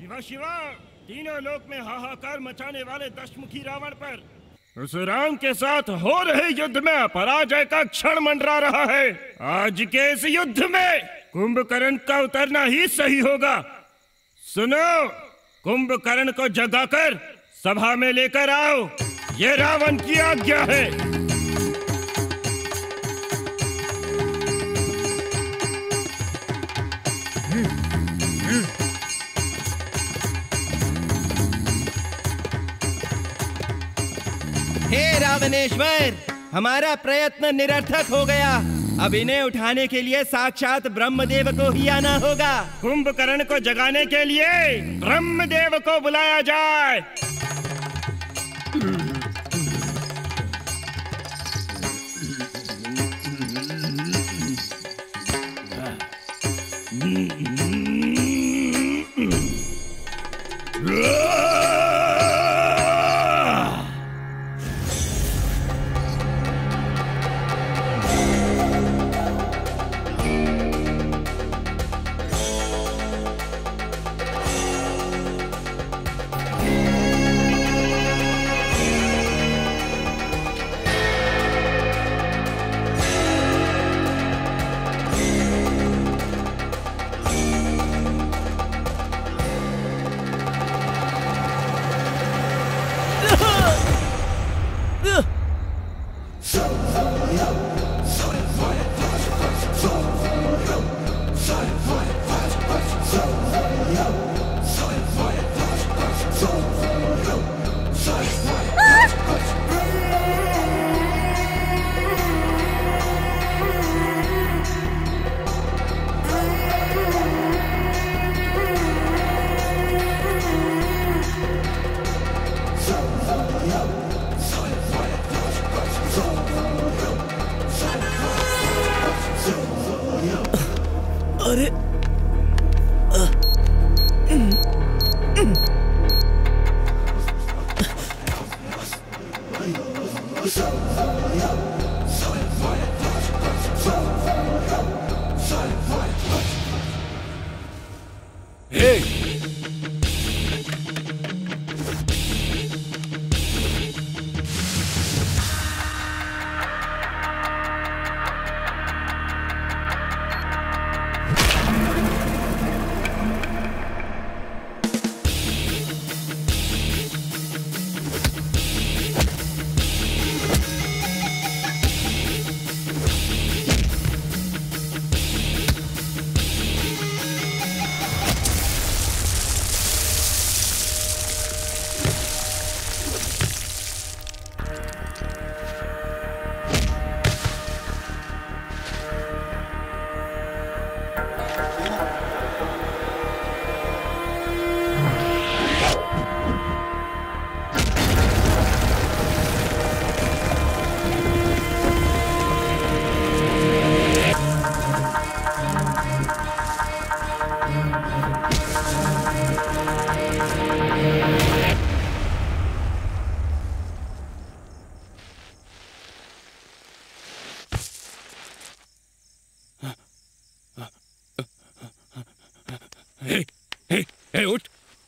शिवा शिवा, तीनों लोक में हाहाकार मचाने वाले दशमुखी रावण पर राम के साथ हो रहे युद्ध में पराजय का क्षण मंडरा रहा है। आज के इस युद्ध में कुंभकर्ण का उतरना ही सही होगा। सुनो, कुंभकर्ण को जगाकर सभा में लेकर आओ, ये रावण की आज्ञा है। हे रावणेश्वर, हमारा प्रयत्न निरर्थक हो गया। अब इन्हें उठाने के लिए साक्षात ब्रह्मदेव को ही आना होगा। कुंभकर्ण को जगाने के लिए ब्रह्मदेव को बुलाया जाए।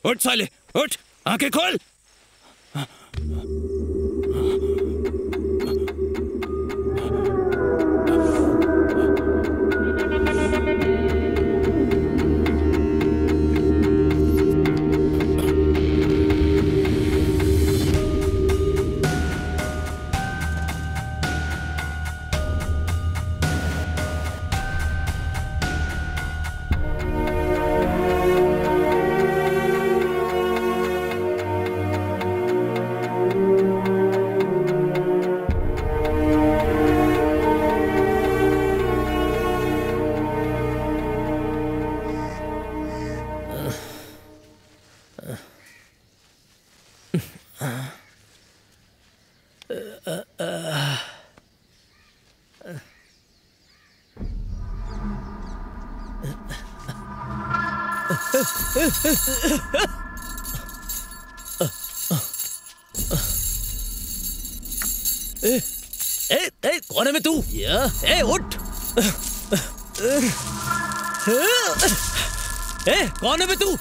उठ साले, उठ, आंखें खोल। कौन है मैं तू? उठ। कौन है मैं तू?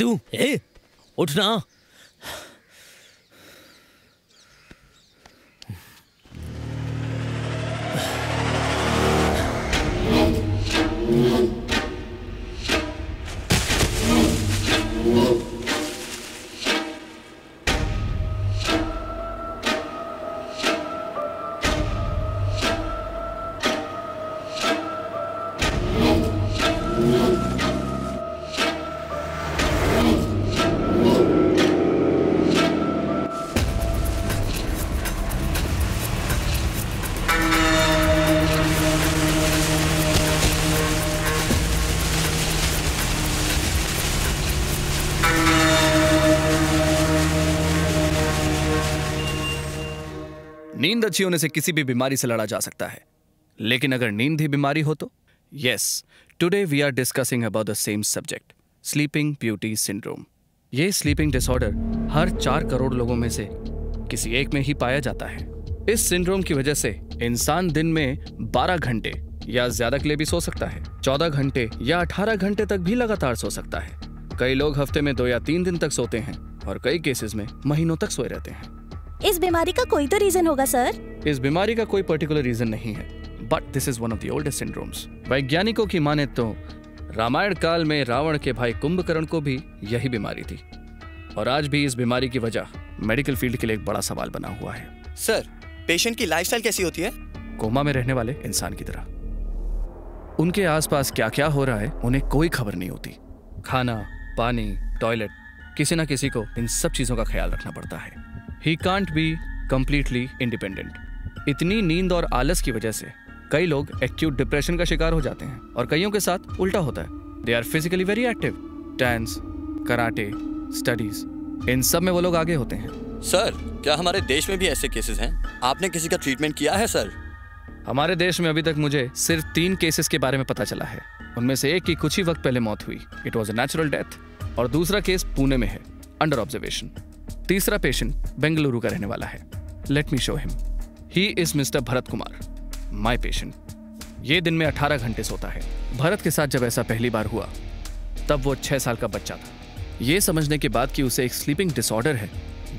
तू उठना। नींद अच्छी होने से किसी भी बीमारी से लड़ा जा सकता है, लेकिन अगर नींद ही बीमारी हो तो? Yes, today we are discussing about the same subject, sleeping beauty syndrome. ये स्लीपिंग डिसऑर्डर हर 4 करोड़ लोगों में से किसी एक में ही पाया जाता है। इस सिंड्रोम की वजह से इंसान दिन में 12 घंटे या ज्यादा के लिए भी सो सकता है, 14 घंटे या 18 घंटे तक भी लगातार सो सकता है। कई लोग हफ्ते में 2 या 3 दिन तक सोते हैं और कई केसेस में महीनों तक सोए रहते हैं। इस बीमारी का कोई तो रीजन होगा सर। इस बीमारी का कोई पर्टिकुलर रीजन नहीं है, but this is one of the oldest syndromes. वैज्ञानिकों की माने तो रामायण काल में रावण के भाई कुंभकर्ण को भी यही बीमारी थी, और आज भी इस बीमारी की वजह मेडिकल फील्ड के लिए एक बड़ा सवाल बना हुआ है। सर, पेशेंट की लाइफस्टाइल कैसी होती है? कोमा में रहने वाले इंसान की तरह। उनके आसपास क्या क्या हो रहा है उन्हें कोई खबर नहीं होती। खाना, पानी, टॉयलेट, किसी न किसी को इन सब चीजों का ख्याल रखना पड़ता है। He can't be completely independent. इतनी नींद और आलस की वजह से कई लोग एक्यूट डिप्रेशन का शिकार हो जाते हैं, और कईयों के साथ उल्टा होता है। They are physically very active. Dance, karate, studies, इन सब में वो लोग आगे होते हैं। सर, क्या हमारे देश में भी ऐसे केसेस हैं? आपने किसी का ट्रीटमेंट किया है सर? हमारे देश में अभी तक मुझे सिर्फ 3 केसेस के बारे में पता चला है। उनमें से एक की कुछ ही वक्त पहले मौत हुई, it was a natural death, और दूसरा केस पुणे में है, अंडर ऑब्जर्वेशन। तीसरा पेशेंट बेंगलुरु का रहने वाला है। Let me show him. He is mister Bharat Kumar, my patient. ये दिन में 18 घंटे सोता है। भरत के साथ जब ऐसा पहली बार हुआ तब वो 6 साल का बच्चा था। ये समझने के बाद कि उसे एक स्लीपिंग डिसऑर्डर है,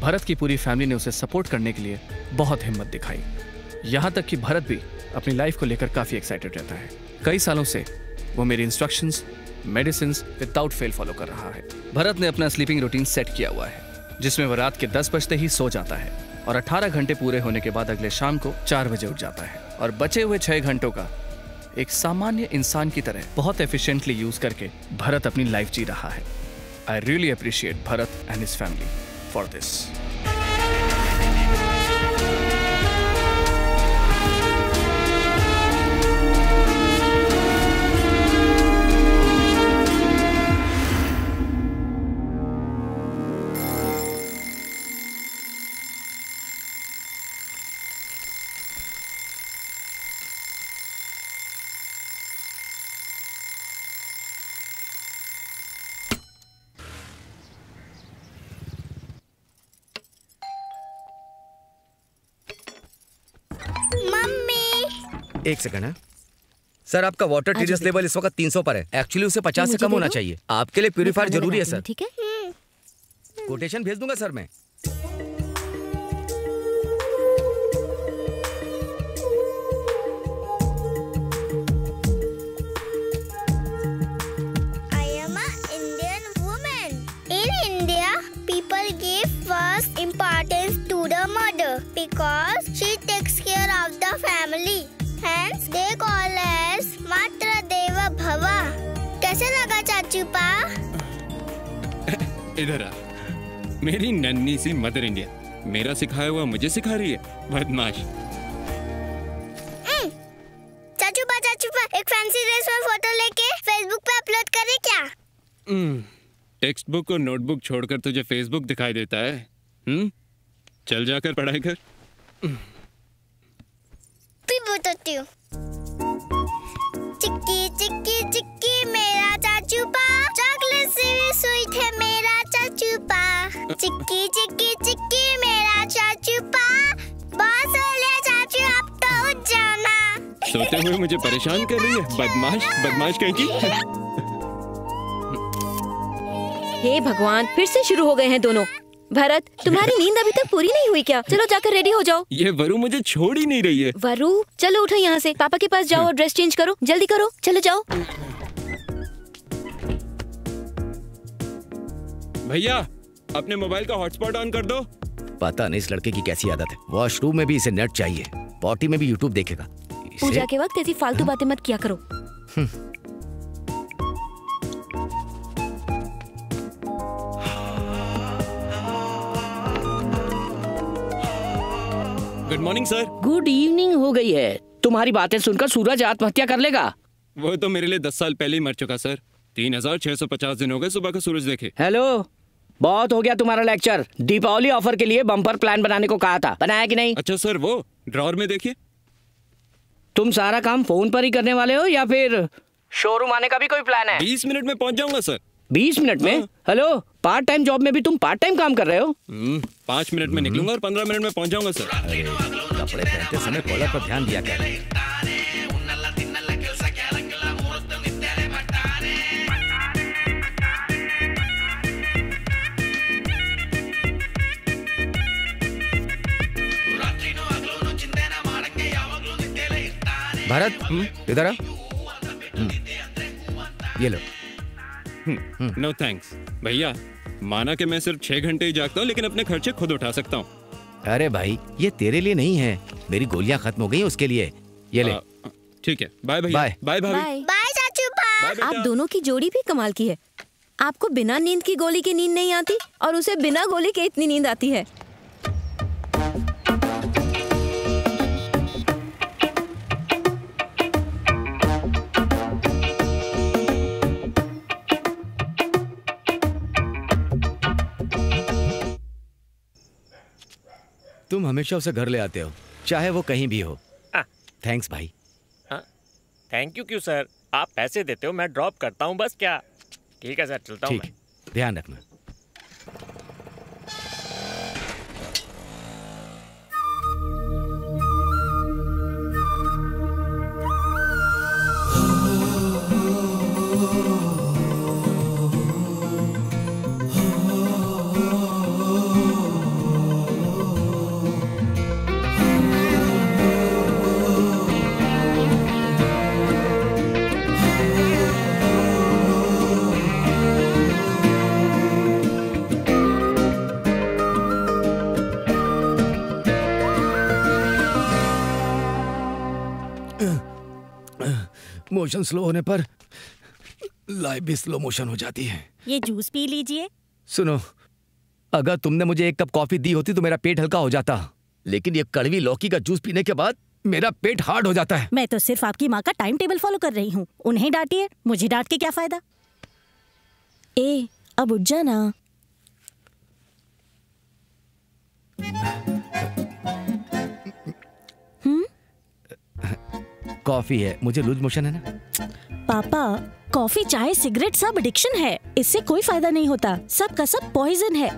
भरत की पूरी फैमिली ने उसे सपोर्ट करने के लिए बहुत हिम्मत दिखाई। यहाँ तक कि भरत भी अपनी लाइफ को लेकर काफ़ी एक्साइटेड रहता है। कई सालों से वो मेरी instructions, medicines without fail follow कर रहा है। भरत ने अपना स्लीपिंग रूटीन सेट किया हुआ है, जिसमें वह रात के 10 बजते ही सो जाता है और 18 घंटे पूरे होने के बाद अगले शाम को 4 बजे उठ जाता है, और बचे हुए 6 घंटों का एक सामान्य इंसान की तरह बहुत एफिशिएंटली यूज करके भरत अपनी लाइफ जी रहा है। I really appreciate Bharat and his family for this. एक सेकंड है सर, आपका वाटर टीडीएस लेवल इस वक्त 300 पर है। एक्चुअली उसे 50 से कम होना चाहिए। आपके लिए प्यूरिफायर जरूरी है सर। ठीक है, कोटेशन भेज दूंगा सर मैं। I am an Indian woman. In India, people give first importance to the mother because चुपा। इधर आ, मेरी नन्ही सी मदर इंडिया, मेरा सिखाया हुआ मुझे सिखा रही है बदमाश। चाचूपा एक फैंसी ड्रेस में फोटो लेके फेसबुक पे अपलोड करें क्या? टेक्स्ट बुक और नोटबुक छोड़कर तुझे फेसबुक दिखाई देता है? चल जाकर पढ़ाई कर। भी बताती हूँ। चिक्की चिक्की चिक्की मेरा चाचूपा, चॉकलेट से भी स्वीट है मेरा चाचूपा। चिक्की चिक्की चिक्की मेरा चाचूपा, बहुत सोले चाचू अब तो उठ जाना। सोते हुए मुझे परेशान कर रही है बदमाश, बदमाश कहीं की। हे भगवान, फिर से शुरू हो गए हैं दोनों। भरत, तुम्हारी नींद अभी तक पूरी नहीं हुई क्या? चलो जाकर रेडी हो जाओ। ये वरु मुझे छोड़ ही नहीं रही है। वरु चलो उठो यहाँ से, पापा के पास जाओ और ड्रेस चेंज करो, जल्दी करो, चलो जाओ। भैया अपने मोबाइल का हॉटस्पॉट ऑन कर दो। पता नहीं इस लड़के की कैसी आदत है, वॉशरूम में भी इसे नेट चाहिए, पॉटी में भी यूट्यूब देखेगा। पूजा के वक्त ऐसी फालतू बातें मत किया करो। Good morning sir. Good evening हो गई है। तुम्हारी बातें सुनकर सूरज आत्महत्या कर लेगा। वो तो मेरे लिए 10 साल पहले ही मर चुका सर। 3650 दिन हो गए सुबह का सूरज देखे। हेलो, बहुत हो गया तुम्हारा लेक्चर। दीपावली ऑफर के लिए बम्पर प्लान बनाने को कहा था, बनाया कि नहीं? अच्छा सर, वो ड्रॉअर में देखिए। तुम सारा काम फोन पर ही करने वाले हो या फिर शोरूम आने का भी कोई प्लान है? 20 मिनट में पहुँच जाऊंगा सर। 20 मिनट में? हेलो, पार्ट टाइम जॉब में भी तुम पार्ट टाइम काम कर रहे हो? 5 मिनट में निकलूंगा और 15 मिनट में पहुंच जाऊंगा सर। कपड़े पहनते समय कॉलर पर ध्यान दिया कर। भारत इधर आ, ये लो। नो थैंक्स भैया, माना कि मैं सिर्फ 6 घंटे ही जागता हूँ लेकिन अपने खर्चे खुद उठा सकता हूँ। अरे भाई, ये तेरे लिए नहीं है, मेरी गोलियाँ खत्म हो गई उसके लिए। ये ले। ठीक है, बाय भैया, बाय बाय भाभी, बाय चाचू बाय। आप दोनों की जोड़ी भी कमाल की है। आपको बिना नींद की गोली की नींद नहीं आती और उसे बिना गोली के इतनी नींद आती है। तुम हमेशा उसे घर ले आते हो चाहे वो कहीं भी हो। थैंक्स भाई। थैंक यू क्यों सर, आप पैसे देते हो, मैं ड्रॉप करता हूँ बस। क्या ठीक है सर, चलता हूँ। ध्यान रखना। मोशन स्लो होने पर लाइफ भी स्लो मोशन हो जाती है। ये जूस पी लीजिए। सुनो, अगर तुमने मुझे 1 कप कॉफी दी होती तो मेरा पेट हल्का हो जाता, लेकिन ये कड़वी लौकी का जूस पीने के बाद मेरा पेट हार्ड हो जाता है। मैं तो सिर्फ आपकी माँ का टाइम टेबल फॉलो कर रही हूँ। उन्हें डांटिए, मुझे डांट के क्या फायदा। ए, अब उठ जाना। कॉफी है, मुझे लूज मोशन है ना। पापा, कॉफी चाय सिगरेट सब एडिक्शन है, इससे कोई फायदा नहीं होता, सब का सब पॉइजन है,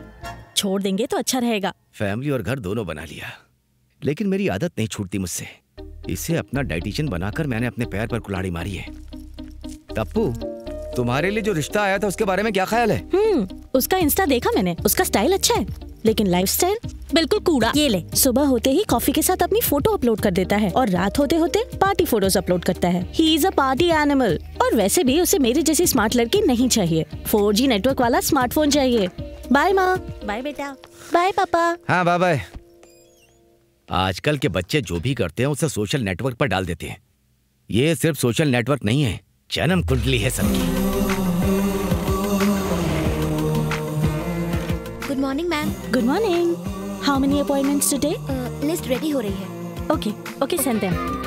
छोड़ देंगे तो अच्छा रहेगा। फैमिली और घर दोनों बना लिया, लेकिन मेरी आदत नहीं छूटती मुझसे। इसे अपना डाइटिशियन बनाकर मैंने अपने पैर पर कुल्हाड़ी मारी है। टप्पू, तुम्हारे लिए जो रिश्ता आया था उसके बारे में क्या ख्याल है? उसका इंस्टा देखा मैंने, उसका स्टाइल अच्छा है लेकिन लाइफस्टाइल बिल्कुल कूड़ा। ये ले, सुबह होते ही कॉफी के साथ अपनी फोटो अपलोड कर देता है और रात होते होते पार्टी फोटोज अपलोड करता है। He is a party animal. और वैसे भी उसे मेरी जैसी स्मार्ट लड़की नहीं चाहिए, 4G नेटवर्क वाला स्मार्टफोन चाहिए। बाय माँ। बाय बेटा। बाय पापा। हाँ बाय बाय। आजकल के बच्चे जो भी करते हैं उसे सोशल नेटवर्क पर डाल देते हैं। ये सिर्फ सोशल नेटवर्क नहीं है, जन्म कुंडली है सबकी। morning, ma'am. Good morning. How many appointments today? List ready हो रही है. Okay, send them.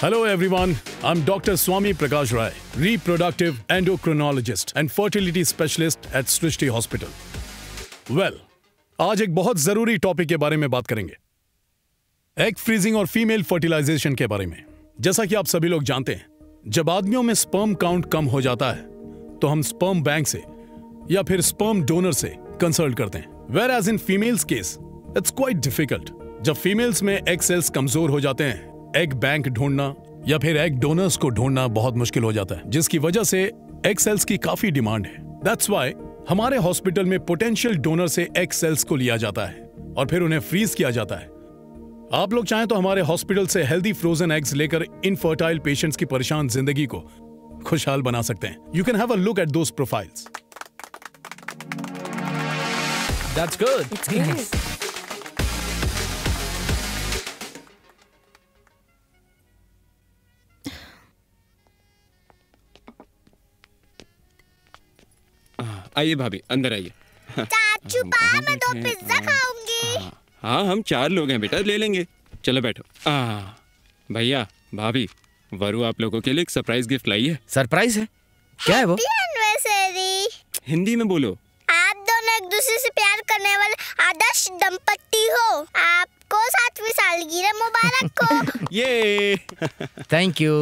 Hello everyone, I'm Dr. Swami Prakash Rai, Reproductive Endocrinologist and Fertility Specialist at Srishti Hospital. Well, आज एक बहुत ज़रूरी टॉपिक के बारे में बात करेंगे, एग फ्रीजिंग और फीमेल फर्टिलाइजेशन के बारे में। जैसा कि आप सभी लोग जानते हैं, जब आदमियों में स्पर्म काउंट कम हो जाता है, तो हम स्पर्म बैंक से या फिर स्पर्म डोनर से कंसल्ट करते हैं। Whereas in females case, it's quite difficult. जब फीमेल्स में एग सेल्स कमजोर हो जाते हैं, एग बैंक ढूंढना या फिर एग डोनर्स को ढूंढना बहुत मुश्किल हो जाता है, जिसकी वजह से एग सेल्स की काफी डिमांड है। That's why हमारे हॉस्पिटल में पोटेंशियल डोनर से एग सेल्स को लिया जाता है और फिर उन्हें फ्रीज किया जाता है। आप लोग चाहें तो हमारे हॉस्पिटल से हेल्दी फ्रोजन एग्स लेकर इनफर्टाइल पेशेंट्स की परेशान जिंदगी को खुशहाल बना सकते हैं। You can have a look at those profiles. That's good. It's nice. आइए भाभी, अंदर आइए। चाचू पापा, मैं दो पिज्जा खाऊंगी। हाँ, हम चार लोग हैं बेटा, ले लेंगे। चलो बैठो। भैया भाभी, वरु आप लोगों के लिए एक सरप्राइज गिफ्ट लाई है। सरप्राइज है? क्या है वो? एनिवर्सरी। हिंदी में बोलो। आप दोनों एक दूसरे से प्यार करने वाले आदर्श दंपत्ति हो। आपको 7वीं सालगिरह मुबारक हो। ये थैंक यू।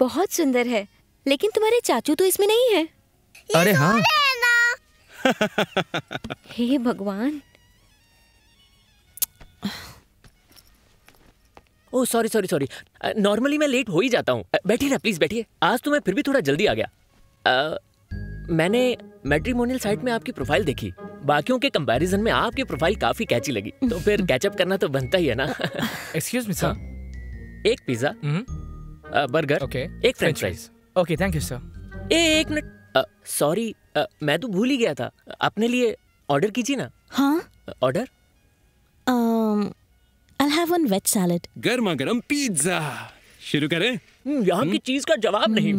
बहुत सुंदर है, लेकिन तुम्हारे चाचू तो इसमें नहीं है। अरे हाँ, हे भगवान। Oh sorry. नॉर्मली मैं लेट हो ही जाता हूँ। बैठिए ना, प्लीज बैठिए। आज तो मैं फिर भी थोड़ा जल्दी आ गया। मैंने मैट्रिमोनियल साइट में आपकी प्रोफाइल देखी, बाकियों के कंपैरिजन में आपकी प्रोफाइल काफी कैची लगी, तो फिर कैचअप करना तो बनता ही है ना। एक्सक्यूज मी सर, एक पिज्जा, बर्गर, एक French fries. Okay thank you sir. एक मिनट, सॉरी, मैं तो भूल ही गया था, अपने लिए ऑर्डर कीजिए ना। हाँ order, I'll have one veg salad. गर्मा गर्म पिज्जा। शुरू करें? यहाँ की चीज का जवाब नहीं।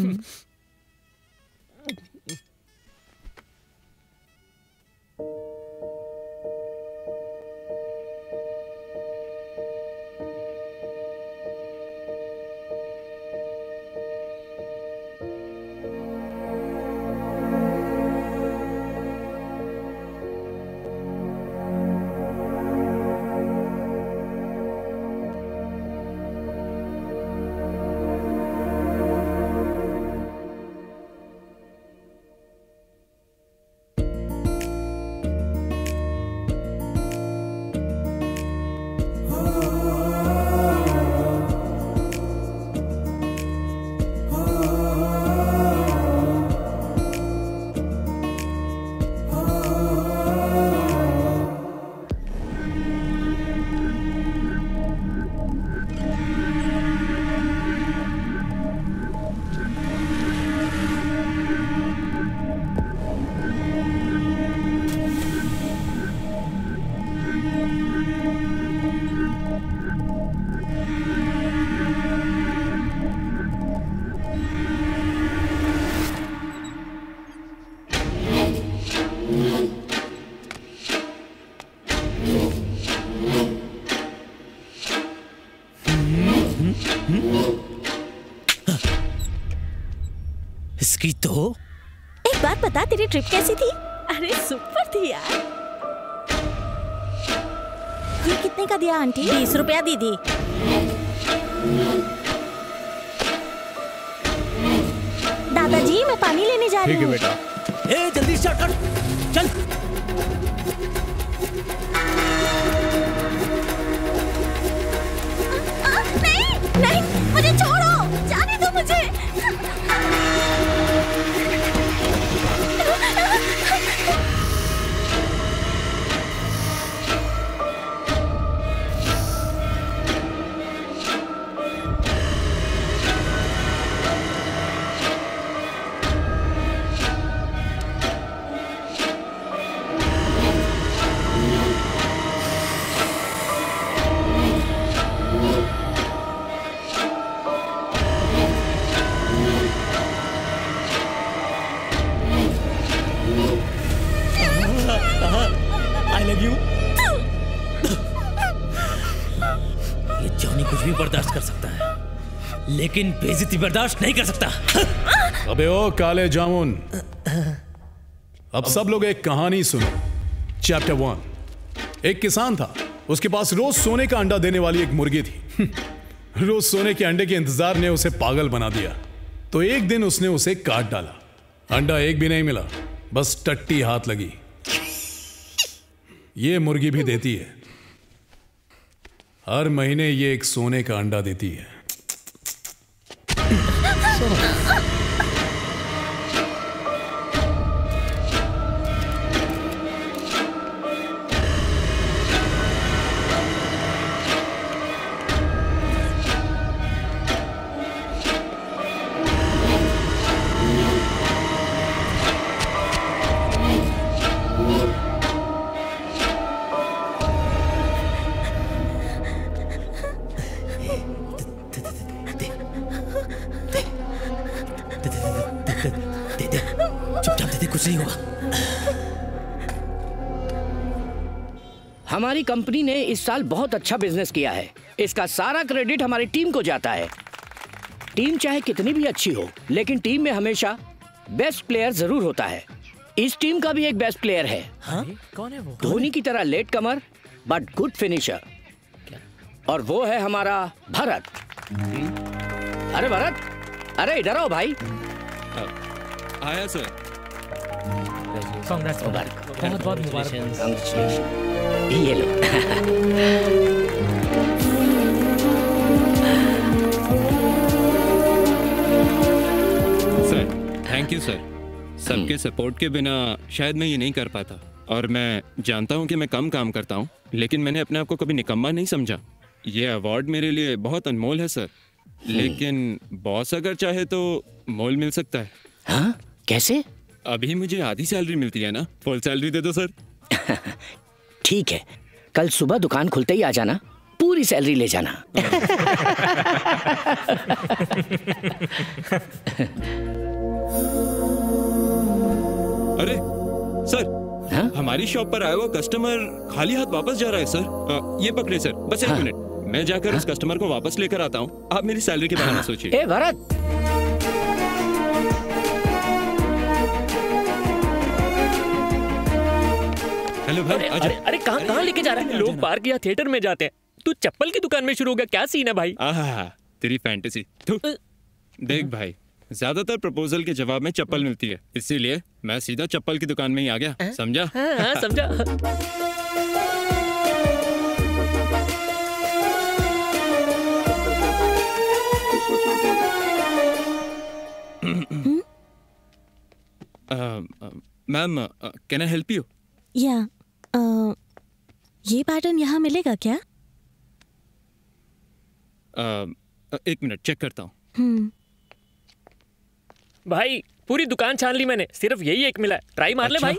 इसकी तो एक बात बता, तेरी ट्रिप कैसी थी? अरे सुपर थी यार। ये कितने का दिया आंटी? 20 रुपया दीदी। दादाजी मैं पानी लेने जा रही हूँ। ठीक है बेटा। ए जल्दी स्टार्ट कर, चल। नहीं, मुझे छोड़ो, जाने दो मुझे। लेकिन बेइज्जती बर्दाश्त नहीं कर सकता। अबे ओ काले जामुन, अब सब लोग एक कहानी सुनो। चैप्टर 1। एक किसान था, उसके पास रोज सोने का अंडा देने वाली एक मुर्गी थी। रोज सोने के अंडे के इंतजार ने उसे पागल बना दिया, तो एक दिन उसने उसे काट डाला। अंडा एक भी नहीं मिला, बस टट्टी हाथ लगी। ये मुर्गी भी देती है, हर महीने ये एक सोने का अंडा देती है। हमारी कंपनी ने इस साल बहुत अच्छा बिजनेस किया है। इसका सारा क्रेडिट हमारी टीम को जाता है। टीम चाहे कितनी भी अच्छी हो, लेकिन टीम में हमेशा बेस्ट प्लेयर जरूर होता है। इस टीम का भी एक बेस्ट प्लेयर है। हाँ? कौन है वो? धोनी की तरह latecomer but good finisher. क्या? और वो है हमारा भारत। अरे भारत, अरे इधर आओ भाई। आया सर। बहुत बहुत मुबारक। ये लो। Sir, thank you sir. सबके सपोर्ट के बिना शायद मैं ये नहीं कर पाता। और मैं जानता हूँ कि मैं कम काम करता हूँ, लेकिन मैंने अपने आप को कभी निकम्मा नहीं समझा। ये अवार्ड मेरे लिए बहुत अनमोल है सर। लेकिन बॉस अगर चाहे तो मोल मिल सकता है। हाँ? कैसे? अभी मुझे आधी सैलरी मिलती है ना, फुल सैलरी दे दो सर। ठीक है, कल सुबह दुकान खुलते ही आ जाना, पूरी सैलरी ले जाना। अरे सर, हा? हमारी शॉप पर आया हुआ कस्टमर खाली हाथ वापस जा रहा है सर। ये पकड़े सर, बस एक मिनट, मैं जाकर उस कस्टमर को वापस लेकर आता हूँ। आप मेरी सैलरी के बारे में सोचिए। ए भरत, हेलो भाई। अरे कहाँ लेके जा रहा है? लोग पार्क या थिएटर में जाते हैं, तू चप्पल की दुकान में शुरू हो गया। क्या सीन है भाई? तेरी फैंटेसी। देख भाई, ज्यादातर प्रपोजल के जवाब में चप्पल मिलती है, इसीलिए मैं सीधा चप्पल की दुकान में ही आ गया। समझा? हाँ, समझा। Ma'am, can I help you? या ये पैटर्न यहाँ मिलेगा क्या? एक मिनट चेक करता हूँ। भाई पूरी दुकान छान ली मैंने, सिर्फ यही एक मिला है। ट्राई मार ले भाई।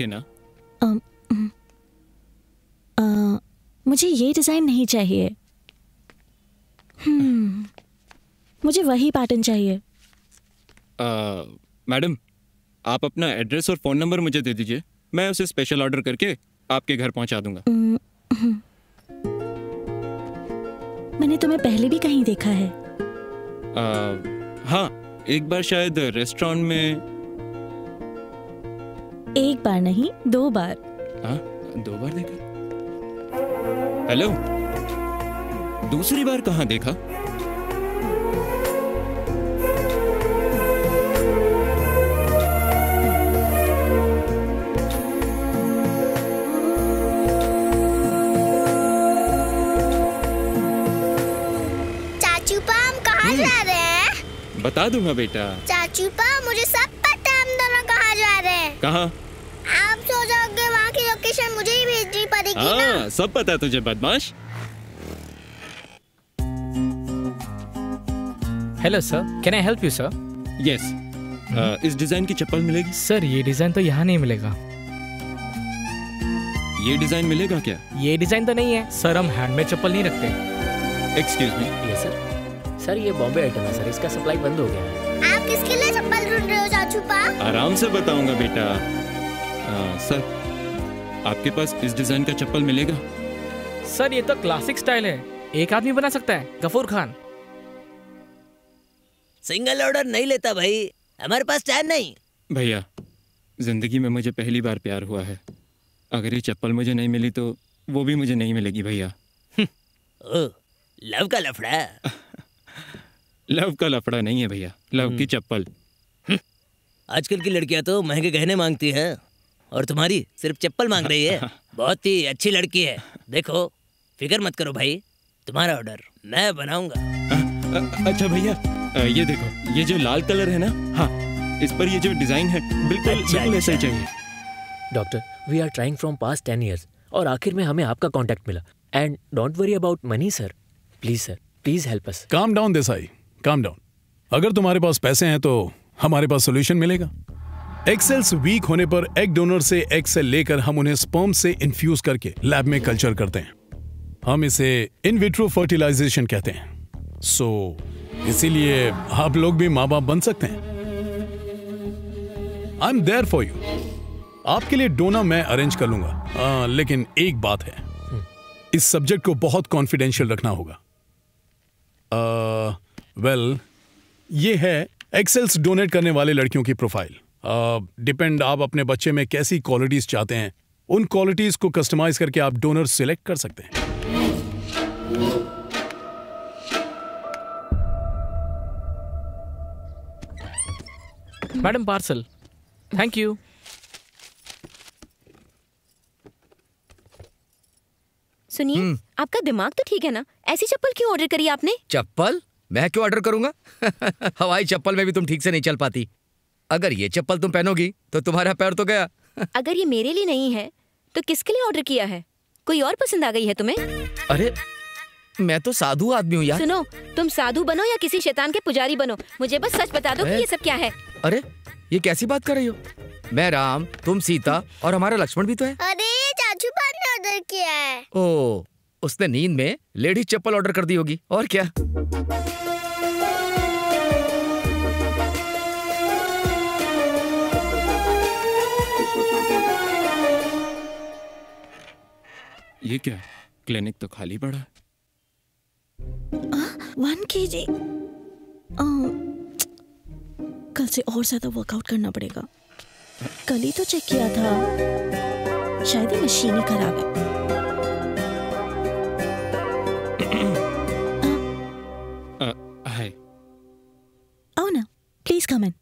ना? मुझे ये डिजाइन नहीं चाहिए। मुझे वही पैटर्न चाहिए। मैडम, आप अपना एड्रेस और फोन नंबर मुझे दे दीजिए, मैं उसे स्पेशल ऑर्डर करके आपके घर पहुंचा दूंगा। मैंने तुम्हें पहले भी कहीं देखा है। हाँ, एक बार शायद रेस्टोरेंट में। एक बार नहीं, 2 बार। हाँ, 2 बार देखा। हेलो, दूसरी बार कहाँ देखा? बता दूंगा बेटा। चाचू पा मुझे सब पता है हम दोनों कहाँ जा रहे हैं। कहाँ? आप सो जाओगे वहाँ की लोकेशन मुझे ही भेजनी पड़ेगी ना। सब पता है तुझे बदमाश। Hello sir, can I help you sir? Yes, इस डिजाइन की चप्पल मिलेगी? सर ये डिजाइन तो यहाँ नहीं मिलेगा। ये डिजाइन मिलेगा क्या? ये डिजाइन तो नहीं है सर, हम हैंडमेड चप्पल नहीं रखते। Excuse me. Yes sir. Sir ये बॉम्बे आइटम है सर, इसका सप्लाई बंद हो गया है। आप किसके लिए चप्पल ढूंढ रहे हो चाचू पा? आराम से बताऊंगा बेटा। सर आपके पास इस डिजाइन का चप्पल मिलेगा? सर ये तो क्लासिक स्टाइल है, एक आदमी बना सकता है, गफूर खान। सिंगल ऑर्डर नहीं लेता भाई, हमारे पास टाइम नहीं। भैया जिंदगी में मुझे पहली बार प्यार हुआ है, अगर ये चप्पल मुझे नहीं मिली तो वो भी मुझे नहीं मिलेगी भैया। ओह लव का लफड़ा। लव का लफड़ा नहीं है भैया, लव की चप्पल। आजकल की लड़कियां तो महंगे गहने मांगती हैं और तुम्हारी सिर्फ चप्पल मांग रही है। बहुत ही अच्छी लड़की है, देखो फिक्र मत करो भाई, तुम्हारा ऑर्डर मैं बनाऊंगा। अच्छा भैया ये देखो, ये जो लाल कलर है ना, हाँ इस पर ये जो डिजाइन है बिल्कुल ऐसा ही चाहिए। Doctor we are trying from past 10 years और आखिर में हमें आपका कॉन्टैक्ट मिला। And don't worry about money sir please help us. Calm down Desai, calm down. अगर तुम्हारे पास पैसे हैं तो हमारे पास सोल्यूशन मिलेगा। एग सेल्स वीक होने पर एग डोनर से एग सेल लेकर हम उन्हें स्पर्म से इन्फ्यूज करके लैब में कल्चर करते हैं। हम इसे इन विट्रो फर्टिलाइजेशन कहते हैं। सो इसीलिए आप लोग भी माँ बाप बन सकते हैं। I am there for you, आपके लिए डोना मैं अरेंज कर लूंगा। लेकिन एक बात है, इस सब्जेक्ट को बहुत कॉन्फिडेंशियल रखना होगा। वेल, ये है एक्सेल्स डोनेट करने वाले लड़कियों की प्रोफाइल। डिपेंड आप अपने बच्चे में कैसी क्वालिटीज चाहते हैं, उन क्वालिटीज को कस्टमाइज करके आप डोनर सिलेक्ट कर सकते हैं। Madam parcel, thank you. सुनिए, आपका दिमाग तो ठीक है ना, ऐसी चप्पल क्यों ऑर्डर करी आपने? चप्पल मैं क्यों ऑर्डर करूंगा? हवाई चप्पल में भी तुम ठीक से नहीं चल पाती। अगर ये चप्पल तुम पहनोगी तो तुम्हारा पैर तो गया। अगर ये मेरे लिए नहीं है तो किसके लिए ऑर्डर किया है? कोई और पसंद आ गई है तुम्हें? अरे मैं तो साधु आदमी हूँ यार। सुनो, तुम साधु बनो या किसी शैतान के पुजारी बनो, मुझे बस सच बता दो कि ये सब क्या है। अरे ये कैसी बात कर रही हो? मैं राम, तुम सीता और हमारा लक्ष्मण भी तो है। अरे चाचू पानी ऑर्डर किया है। ओ, उसने नींद में लेडीज चप्पल ऑर्डर कर दी होगी और क्या। ये क्या, क्लिनिक तो खाली पड़ा। 1 kg कल से और ज्यादा वर्कआउट करना पड़ेगा। कल ही तो चेक किया था, शायद ये मशीन ही खराब है। आओ ना प्लीज कम इन।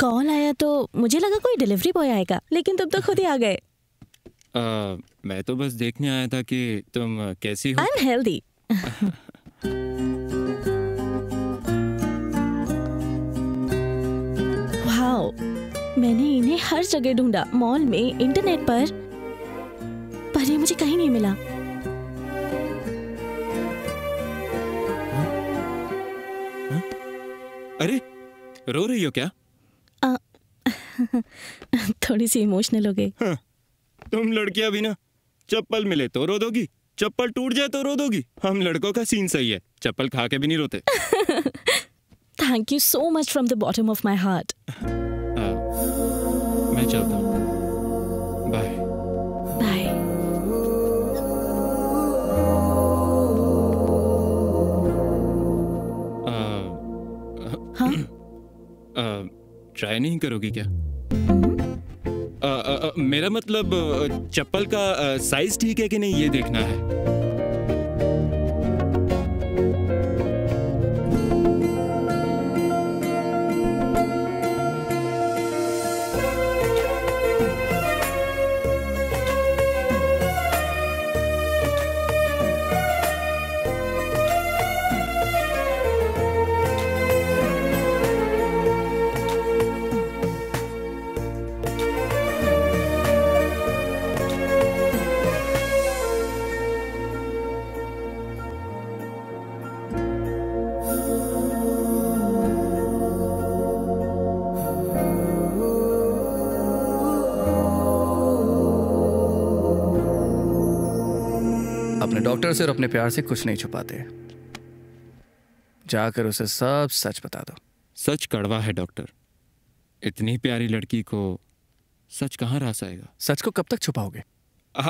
कॉल आया तो मुझे लगा कोई डिलीवरी बॉय आएगा, लेकिन तुम तो खुद ही आ गए। मैं तो बस देखने आया था कि तुम कैसी हो। अनहेल्दी। वाओ, मैंने इन्हें हर जगह ढूंढा, मॉल में, इंटरनेट पर ये मुझे कहीं नहीं मिला। हा? अरे रो रही हो क्या? थोड़ी सी इमोशनल हो गई। हाँ, तुम लड़कियां भी ना, चप्पल मिले तो रो दोगी, चप्पल टूट जाए तो रो दोगी। हम लड़कों का सीन सही है, चप्पल खा के भी नहीं रोते। Thank you so much from the bottom of my heart. मैं चलता हूँ, बाय बाय। हाँ ट्राई नहीं करोगी क्या? मेरा मतलब चप्पल का साइज ठीक है कि नहीं ये देखना है। अपने डॉक्टर से और अपने प्यार से कुछ नहीं छुपाते। जाकर उसे सब सच बता दो। सच कड़वा है डॉक्टर, इतनी प्यारी लड़की को सच कहाँ रास आएगा? सच को कब तक छुपाओगे?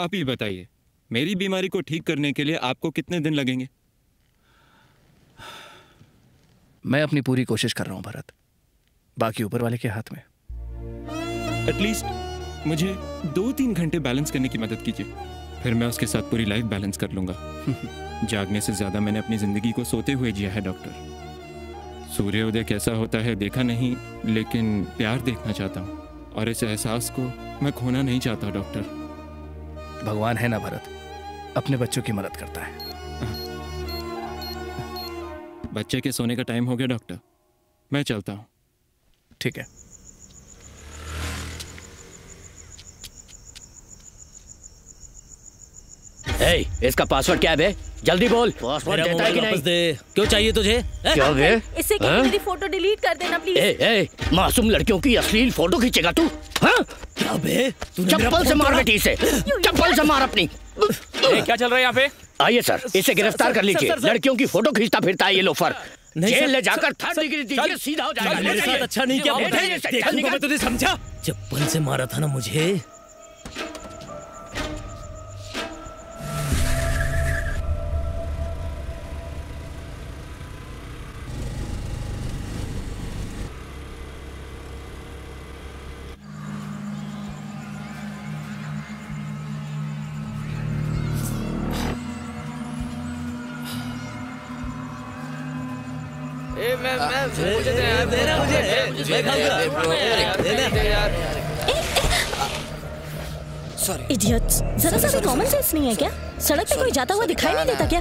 आप ही बताइए, मेरी बीमारी को ठीक करने के लिए आपको कितने दिन लगेंगे? मैं अपनी पूरी कोशिश कर रहा हूँ भरत, बाकी ऊपर वाले के हाथ में। एटलीस्ट मुझे 2-3 घंटे बैलेंस करने की मदद कीजिए, फिर मैं उसके साथ पूरी लाइफ बैलेंस कर लूँगा। जागने से ज़्यादा मैंने अपनी ज़िंदगी को सोते हुए जिया है डॉक्टर। सूर्योदय कैसा होता है देखा नहीं, लेकिन प्यार देखना चाहता हूँ और इस एहसास को मैं खोना नहीं चाहता डॉक्टर। भगवान है ना भरत, अपने बच्चों की मदद करता है। बच्चे के सोने का टाइम हो गया डॉक्टर, मैं चलता हूँ। ठीक है। ए, इसका पासवर्ड क्या है बे? जल्दी बोल। पासवर्ड देता है कि नहीं? दे। क्यों चाहिए तुझे? क्या बे? इससे क्या मेरी फोटो डिलीट कर देना प्लीज। ए, मासूम लड़कियों की अश्लील फोटो खींचेगा तू? हाँ? क्या बे? चप्पल से मार बेटी इसे, चप्पल से मार अपनी। क्या चल रहा है यहाँ पे? आइए सर, इसे गिरफ्तार कर लीजिए। लड़कियों की फोटो खींचता फिरता है ये लोफर, जेल ले जाकर 3rd डिग्री दीजिए, सीधा हो जाएगा। मेरे साथ अच्छा नहीं किया, मैं तुझे समझा, चप्पल से मारा था ना मुझे। इडियट्स, जरा सा भी कॉमन सेंस नहीं है क्या? सड़क पे कोई जाता हुआ दिखाई नहीं देता क्या?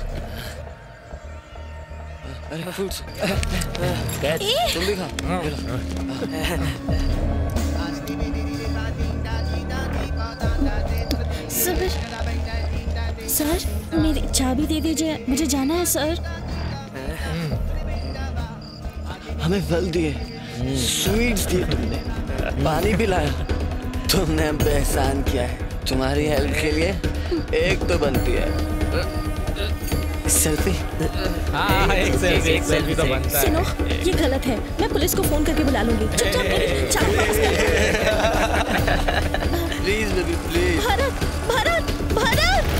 तुम भी खाओ। सर, मेरी चाबी दे दीजिए, मुझे जाना है सर। हमें फल दिए, स्वीट्स दिए, तुमने पानी भी लाया, तुमने हम पे एहसान किया है। तुम्हारी हेल्प के लिए एक तो बनती है सेल्फी। एक सेल्फी तो बनता है। सुनो, ये गलत है, मैं पुलिस को फोन करके बुला लूंगी। चुपचाप मेरी चाबी वापस कर। Please baby please. Bharat Bharat Bharat.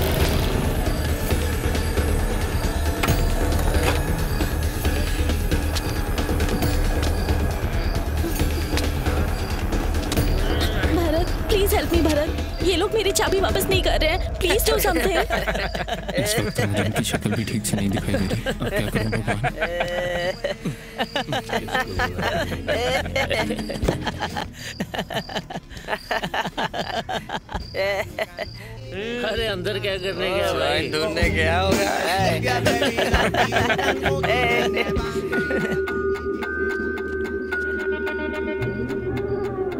Please help me Bharat, ये लोग मेरी चाबी वापस नहीं कर रहे हैं, प्लीज डू समथिंग। इस वक्त उनकी शक्ल भी ठीक से नहीं दिखाई दे रही, अब क्या करूं भगवान। अरे अंदर क्या करने गया भाई? ढूंढने गया होगा।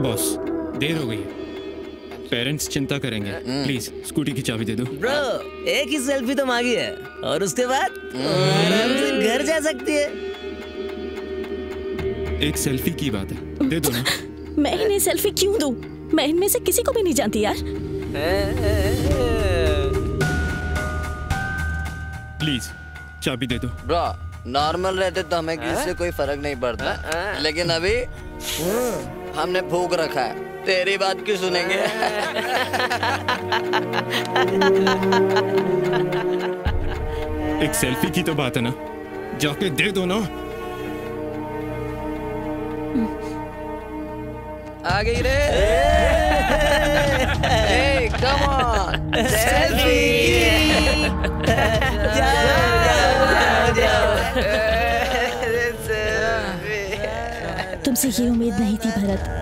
बॉस देर हो गई है, पेरेंट्स चिंता करेंगे, प्लीज स्कूटी की चाबी दे दो। ब्रो, एक ही सेल्फी तो मांगी है और उसके बाद आराम से घर जा सकती है। एक सेल्फी की बात है, दे दो ना। मैं इन्हें सेल्फी क्यों दूं? मैं इनमें से किसी को भी नहीं जानती यार। प्लीज चाबी दे दो। ब्रो, नॉर्मल रहते तो हमें किसी से कोई फर्क नहीं पड़ता, लेकिन अभी हमने भूख रखा है, तेरी बात क्यों सुनेंगे? एक सेल्फी की तो बात है ना, जाके दे दो ना। आ गई रे। ए, कम ऑन, सेल्फी। तुमसे ये उम्मीद नहीं थी भरत।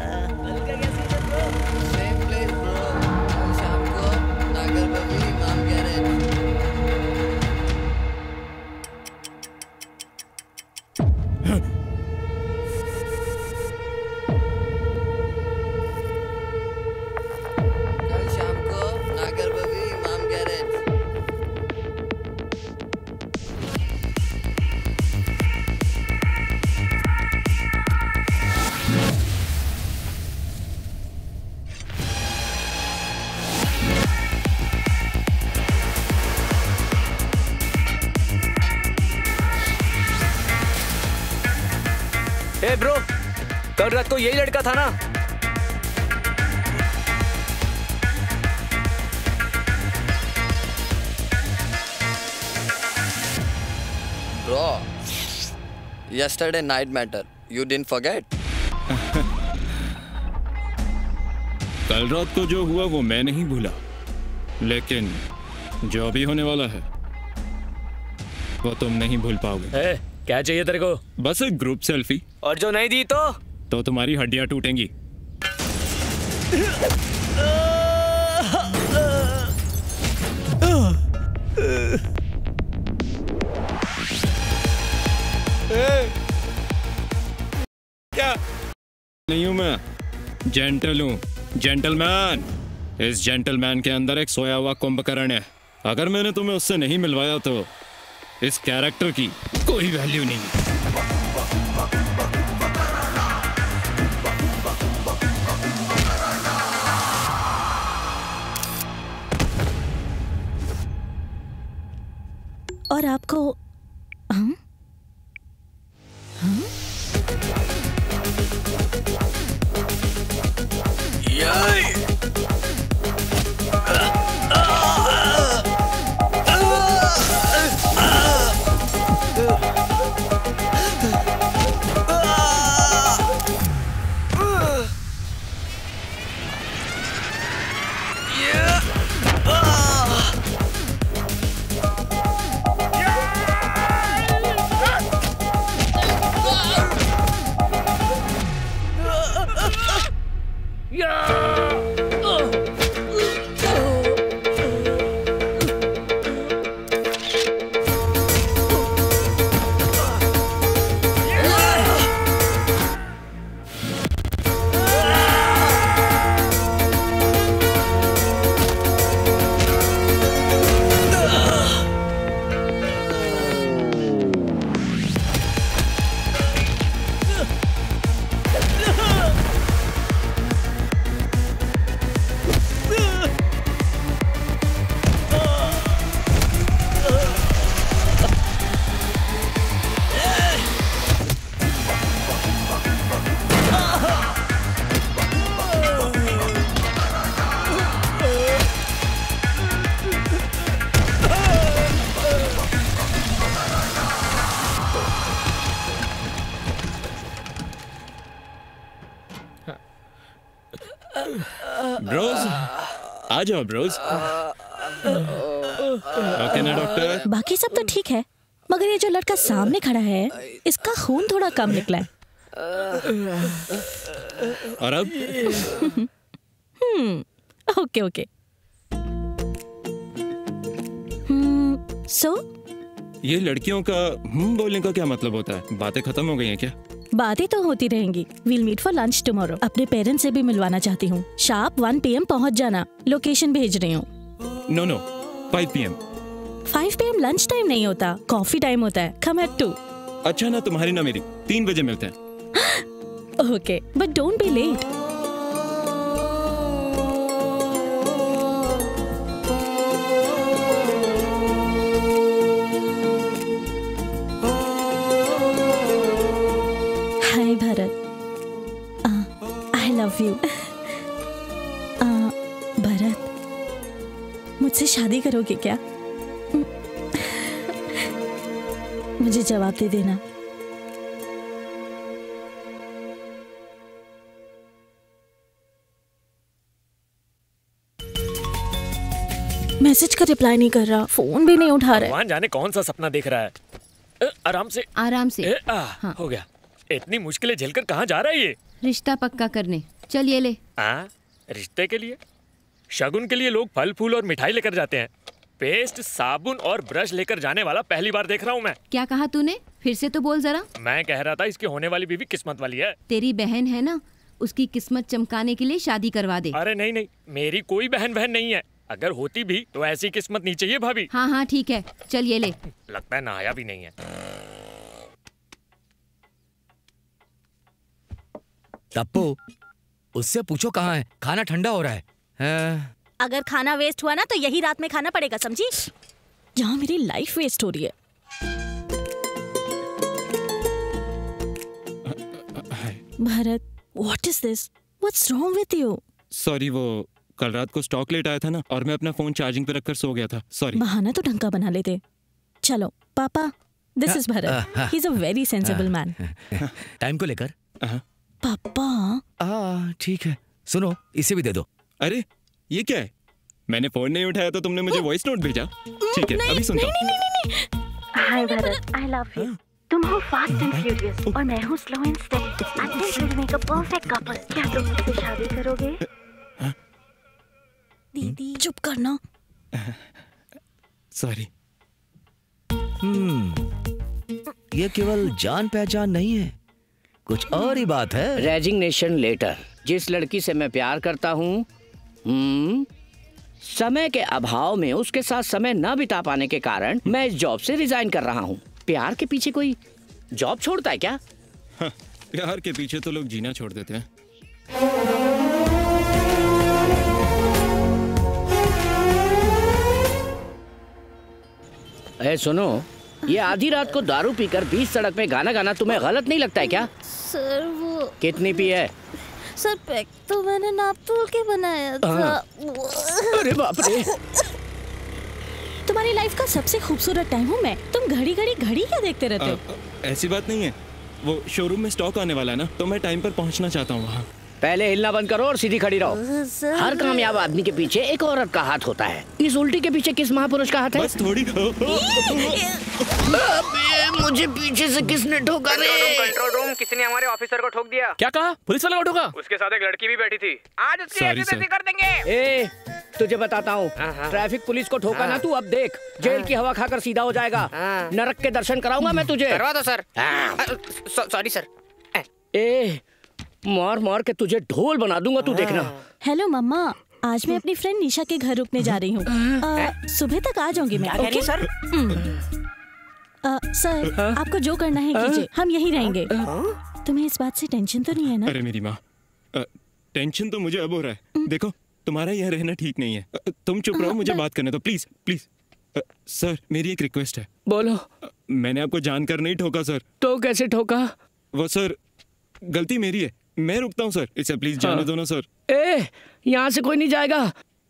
ए ब्रो, कल रात को यही लड़का था ना? Bro, yesterday night matter. You didn't forget? कल रात को जो हुआ वो मैं नहीं भूला, लेकिन जो भी होने वाला है वो तुम नहीं भूल पाओगे। क्या चाहिए तेरे को? बस एक ग्रुप सेल्फी। और जो नहीं दी तो तुम्हारी हड्डियां टूटेंगी। क्या नहीं हूं मैं, जेंटल हूँ, जेंटलमैन। इस जेंटलमैन के अंदर एक सोया हुआ कुंभकर्ण है। अगर मैंने तुम्हें उससे नहीं मिलवाया तो इस कैरेक्टर की कोई वैल्यू नहीं है। और आपको जाओ ब्रोस। ओके ना डॉक्टर? बाकी सब तो ठीक है, मगर ये जो लड़का सामने खड़ा है इसका खून थोड़ा कम निकला है। और अब ओके ओके। सो ये लड़कियों का बोलने का क्या मतलब होता है? बातें खत्म हो गई हैं क्या? बातें तो होती रहेंगी। We'll meet for lunch tomorrow. अपने पेरेंट्स से भी मिलवाना चाहती हूँ। शार्प 1 PM पहुँच जाना। लोकेशन भेज रही हूँ। No no, 5 PM। 5 PM lunch time नहीं होता, कॉफी टाइम होता है। Come at 2. अच्छा ना तुम्हारी ना मेरी, 3 बजे मिलते हैं। Okay, but don't be late. Bharat, मुझसे शादी करोगे क्या? मुझे जवाब दे देना। मैसेज का रिप्लाई नहीं कर रहा, फोन भी नहीं उठा रहा। भगवान जाने कौन सा सपना देख रहा है। आराम से हाँ। हो गया। इतनी मुश्किलें झेलकर कहाँ जा रहा है ये? रिश्ता पक्का करने। चल ये ले। रिश्ते के लिए शगुन के लिए लोग फल फूल और मिठाई लेकर जाते हैं। पेस्ट, साबुन और ब्रश लेकर जाने वाला पहली बार देख रहा हूँ मैं। क्या कहा तूने? फिर से तो बोल जरा। मैं कह रहा था इसकी होने वाली बीवी किस्मत वाली है। तेरी बहन है ना, उसकी किस्मत चमकाने के लिए शादी करवा दे। अरे नहीं नहीं, मेरी कोई बहन बहन नहीं है। अगर होती भी तो ऐसी किस्मत नहीं चाहिए भाभी। हाँ हाँ ठीक है, चल ये ले। लगता है नहाया भी नहीं है। टप्पू, उससे पूछो कहाँ है, खाना ठंडा हो रहा है। अगर खाना वेस्ट हुआ ना तो यही रात में खाना पड़ेगा, समझी? यहाँ मेरी लाइफ वेस्ट हो रही है। Bharat, what is this? What's wrong with you? Sorry, वो कल रात को स्टॉक लेट आया था ना और मैं अपना फोन चार्जिंग पे रखकर सो गया था. सॉरी. बहाना तो ढंग का बना लेते. चलो पापा, this is Bharat. He is a very sensible man. Time को लेकर पापा. ठीक है, सुनो इसे भी दे दो. अरे ये क्या है? मैंने फोन नहीं उठाया तो तुमने मुझे वॉइस नोट भेजा. ठीक है, अभी सुनता हूँ. Hi Bharat, I love you. तुम हो फास्ट एंड फ्यूरियस और मैं हूँ slow and steady. I think we will make a perfect couple. क्या तुम मुझसे शादी करोगे? दीदी चुप करना. सॉरी. ये केवल जान पहचान नहीं है, कुछ और ही बात है. Resignation letter. जिस लड़की से मैं प्यार करता हूँ, समय के अभाव में उसके साथ समय न बिता पाने के कारण मैं इस जॉब से रिजाइन कर रहा हूँ. प्यार के पीछे कोई जॉब छोड़ता है क्या? हाँ, प्यार के पीछे तो लोग जीना छोड़ देते हैं. सुनो, ये आधी रात को दारू पीकर बीच सड़क में गाना गाना तुम्हें गलत नहीं लगता है क्या? सर वो कितनी पी है? सर पैक तो मैंने नाप तोल के बनाया था. अरे बाप रे. तुम्हारी लाइफ का सबसे खूबसूरत टाइम हूँ मैं. तुम घड़ी घड़ी घड़ी क्या देखते रहते हो? ऐसी बात नहीं है, वो शोरूम में स्टॉक आने वाला है ना, तो मैं टाइम पर पहुँचना चाहता हूँ वहाँ. पहले हिलना बंद करो और सीधी खड़ी रहो. हर कामयाब आदमी के पीछे एक औरत का हाथ होता है. इस उल्टी के पीछे किस महापुरुष का हाथ है? बस थोड़ी. अबे मुझे पीछे से किसने ठोका? कंट्रोल रूम, किसी ने हमारे ऑफिसर को ठोक दिया. क्या कहा? पुलिस वाला को ठोका? उसके साथ एक लड़की भी बैठी थी. आज उसकी ऐसी कर देंगे. ए तुझे बताता हूँ, ट्रैफिक पुलिस को ठोका ना तू. अब देख, जेल की हवा खाकर सीधा हो जाएगा. नरक के दर्शन कराऊंगा मैं तुझे. करवा दो सर. Sorry sir. ए मार मार के तुझे ढोल बना दूंगा, तू देखना. हेलो मम्मा, आज मैं अपनी फ्रेंड निशा के घर रुकने जा रही हूँ. सुबह तक आ जाऊंगी मैं. Okay sir. सर आपको जो करना है कीजिए, हम यहीं रहेंगे. तुम्हें इस बात से टेंशन तो नहीं है ना? अरे मेरी माँ, टेंशन तो मुझे अब हो रहा है. देखो तुम्हारा यहाँ रहना ठीक नहीं है. तुम चुप रहो, मुझे बात करने दो प्लीज. प्लीज सर, मेरी एक रिक्वेस्ट है. बोलो. मैंने आपको जानकर नहीं ठोका सर. तो कैसे ठोका? वो सर गलती मेरी है, मैं रुकता हूँ सर. इसे प्लीज जाने दो ना सर. ए यहाँ से कोई नहीं जाएगा.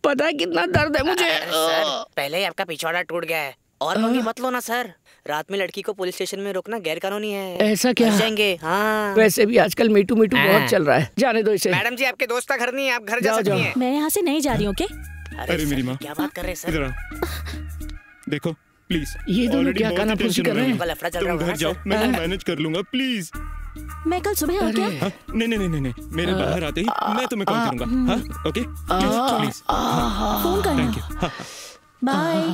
पता है कितना दर्द है मुझे. सर पहले ही आपका पिछवाड़ा टूट गया है और मम्मी मत लो ना सर. रात में लड़की को पुलिस स्टेशन में रोकना गैर कानूनी है. ऐसा क्या जाएंगे? हाँ वैसे भी आजकल मीटू मीटू बहुत चल रहा है. जाने दो इसे. मैडम जी आपके दोस्त का घर नहीं है, आप घर जा सकती हैं. मैं यहाँ से नहीं जा रही हूँ. अरे मेरी माँ क्या बात कर रहे सर. देखो प्लीज, ये दोनों क्या कानाफूसी कर रहे हैं. घर जाओ, मैं मैनेज कर लूंगा. प्लीज मैं कल सुबह आ गया. नहीं, मेरे बाहर आते ही मैं तुम्हें कॉल करूंगा. हाँ ओके प्लीज फोन करना. Bye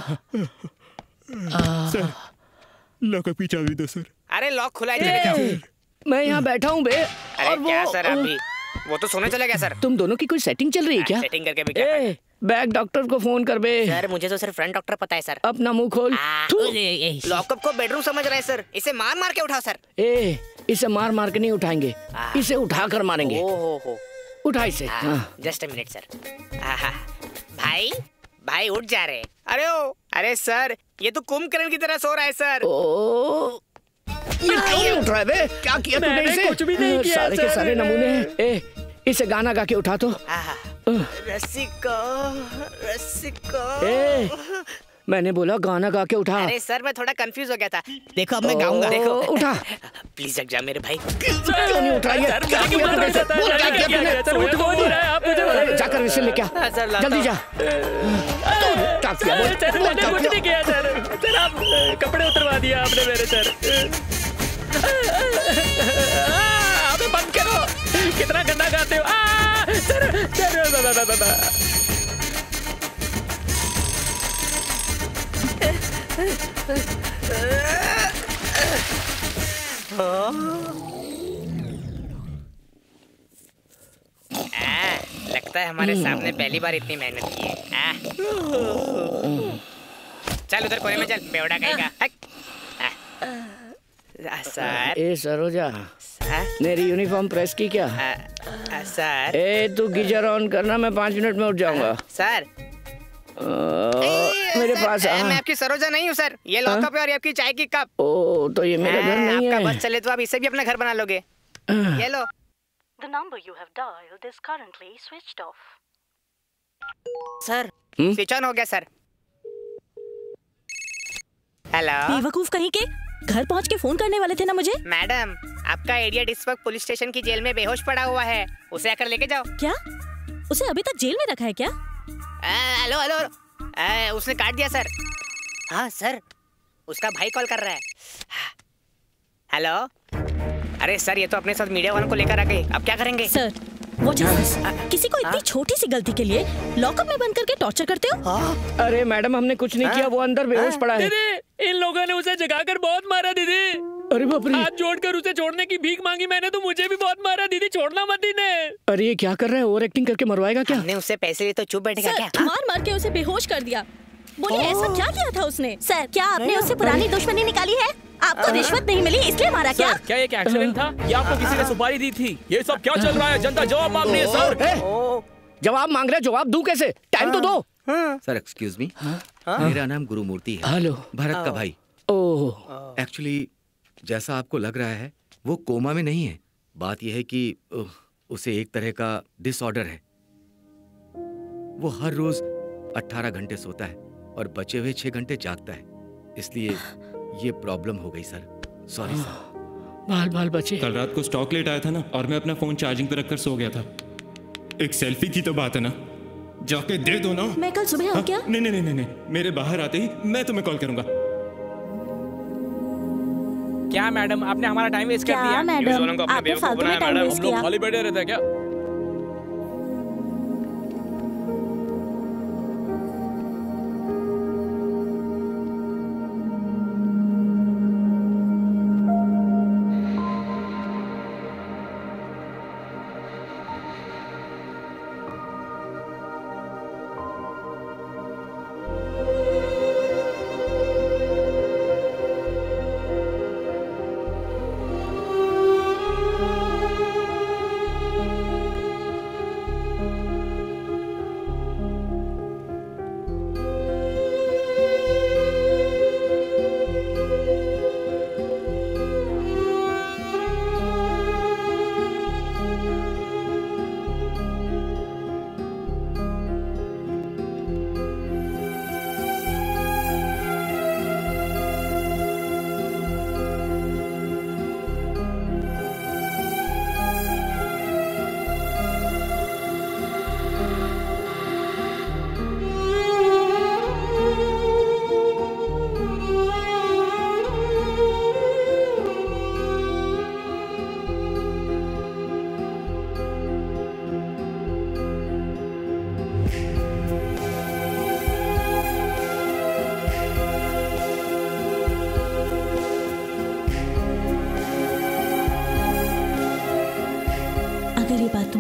sir. लॉक की चाबी दो सर. अरे लॉक खुला है. मैं यहाँ बैठा हूँ बे. अरे क्या सर, अभी वो तो सोने चला गया सर. तुम दोनों की कोई सेटिंग चल रही है क्या? सेटिंग करके भी क्या फायदा? बैग डॉक्टर को फोन कर बे. सर मुझे तो सिर्फ फ्रेंड डॉक्टर पता है सर. अपना मुंह खोल. लॉकअप को बेडरूम समझ रहे हैं सर. इसे मार मार के उठाओ सर. ए इसे मार मार के नहीं उठाएंगे, इसे उठा कर मारेंगे. हो उठा इसे. Just a minute sir. भाई भाई उठ जा रहे. अरे ओ अरे सर, ये तो कुंभकर्ण की तरह सो रहा है सर. ओ ये क्यों उठ रहा है बे? क्या किया तूने इसे? कुछ भी नहीं किया सर. सारे के सारे नमूने हैं. ए इसे गाना गा के उठा तो. रसिका रसिका. ए मैंने बोला गाना गा के उठा. अरे सर मैं थोड़ा कंफ्यूज हो गया था. देखो अब मैं गाऊंगा. देखो उठा प्लीज. जा मेरे भाई. क्यों नहीं उठा? ये क्या किया तूने? आप मुझे जाकर इसे लेके आ जल्दी. जा कुछ नहीं किया सर. सर आप कपड़े उतरवा दिया आपने मेरे सर. आप बंद करो, कितना गंदा गाते हो. सर लगता है हमारे सामने पहली बार इतनी मेहनत की है. चल उधर कोने में चल. बेवड़ा कहेगा सर. ए सरोजा मेरी यूनिफॉर्म प्रेस की क्या? सर ए तू गीजर ऑन करना, मैं 5 मिनट में उठ जाऊंगा. सर मेरे पास मैं आपकी सरोजा नहीं हूँ सर. ये लॉकअप है और ये आपकी चाय की कप. ओ तो ये मेरा घर नहीं है. आपका बस चले तो आप इसे भी अपना घर बना लोगे. ये लो. The number you have dialed is currently switched off. Sir, switch on हो गया सर। हेलो। बेवकूफ कहीं के, घर पहुंच के फोन करने वाले थे ना मुझे। मैडम, आपका एरिया इस वक्त पुलिस स्टेशन की जेल में बेहोश पड़ा हुआ है, उसे आकर लेके जाओ। क्या? उसे अभी तक जेल में रखा है क्या? हेलो हेलो, उसने काट दिया सर। हाँ सर, उसका भाई कॉल कर रहा है। हेलो, अरे सर ये तो अपने साथ मीडिया वालों को लेकर आ गए, अब क्या करेंगे सर? वो किसी को इतनी छोटी सी गलती के लिए लॉकअप में बंद करके टॉर्चर करते हो? अरे मैडम हमने कुछ नहीं किया, वो अंदर बेहोश पड़ा है। इन लोगों ने उसे जगाकर बहुत मारा दीदी। अरे बाप रे, हाथ जोड़कर उसे छोड़ने की भीख मांगी मैंने, तो मुझे भी बहुत मारा दीदी, छोड़ना मत इन्हें। अरे ये क्या कर रहा है, ओवर एक्टिंग करके मरवाएगा क्या? हमने उससे पैसे लिए तो चुप बैठ गया, मार मार के उसे बेहोश कर दिया। बोलिए ऐसा क्या किया था उसने? सर क्या आपने उससे पुरानी दुश्मनी निकाली है? आपको रिश्वत नहीं मिली इसलिए मारा क्या? क्या ये एक्सीडेंट था या आपको किसी ने सुपारी दी थी? ये सब क्या चल रहा है? जनता जवाब मांग रही है सर। जवाब मांग रहे हैं, जवाब दूं कैसे? टाइम तो दो सर। एक्सक्यूज मी, मेरा नाम गुरुमूर्ति है। हेलो, भरत का भाई। ओह, एक्चुअली जैसा आपको लग रहा है वो कोमा में नहीं है, बात यह है कि उसे एक तरह का डिसऑर्डर है। वो हर रोज 18 घंटे सोता है और बचे हुए 6 घंटे जागता है, इसलिए ये प्रॉब्लम हो गई सर। सॉरी सर, बाल बाल बचे। कल रात को स्टॉक लेट आया था ना, और मैं अपना फोन चार्जिंग पे रखकर सो गया था। एक सेल्फी की तो बात है ना, जाके दे दो ना। मैं कल सुबह आऊं क्या? नहीं नहीं नहीं नहीं, मेरे बाहर आते ही मैं तुम्हें कॉल करूंगा। क्या मैडम आपने हमारा टाइम वेस्ट कर दिया? मैडम आपने फालतू में टाइम वेस्ट किया, खाली बैठे रहते हैं क्या?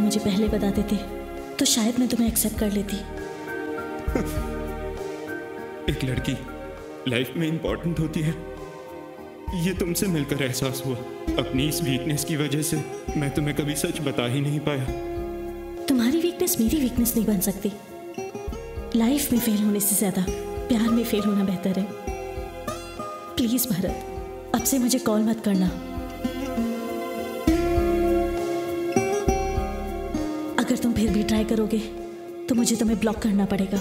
मुझे पहले बता देते तो शायद मैं तुम्हें एक्सेप्ट कर लेती। एक लड़की लाइफ में इंपॉर्टेंट होती है, ये तुमसे मिलकर एहसास हुआ। अपनी इस वीकनेस की वजह से मैं तुम्हें कभी सच बता ही नहीं पाया। तुम्हारी वीकनेस मेरी वीकनेस नहीं बन सकती। लाइफ में फेल होने से ज्यादा प्यार में फेल होना बेहतर है। प्लीज भरत, अब से मुझे कॉल मत करना। अगर तुम फिर भी ट्राई करोगे तो मुझे तुम्हें ब्लॉक करना पड़ेगा।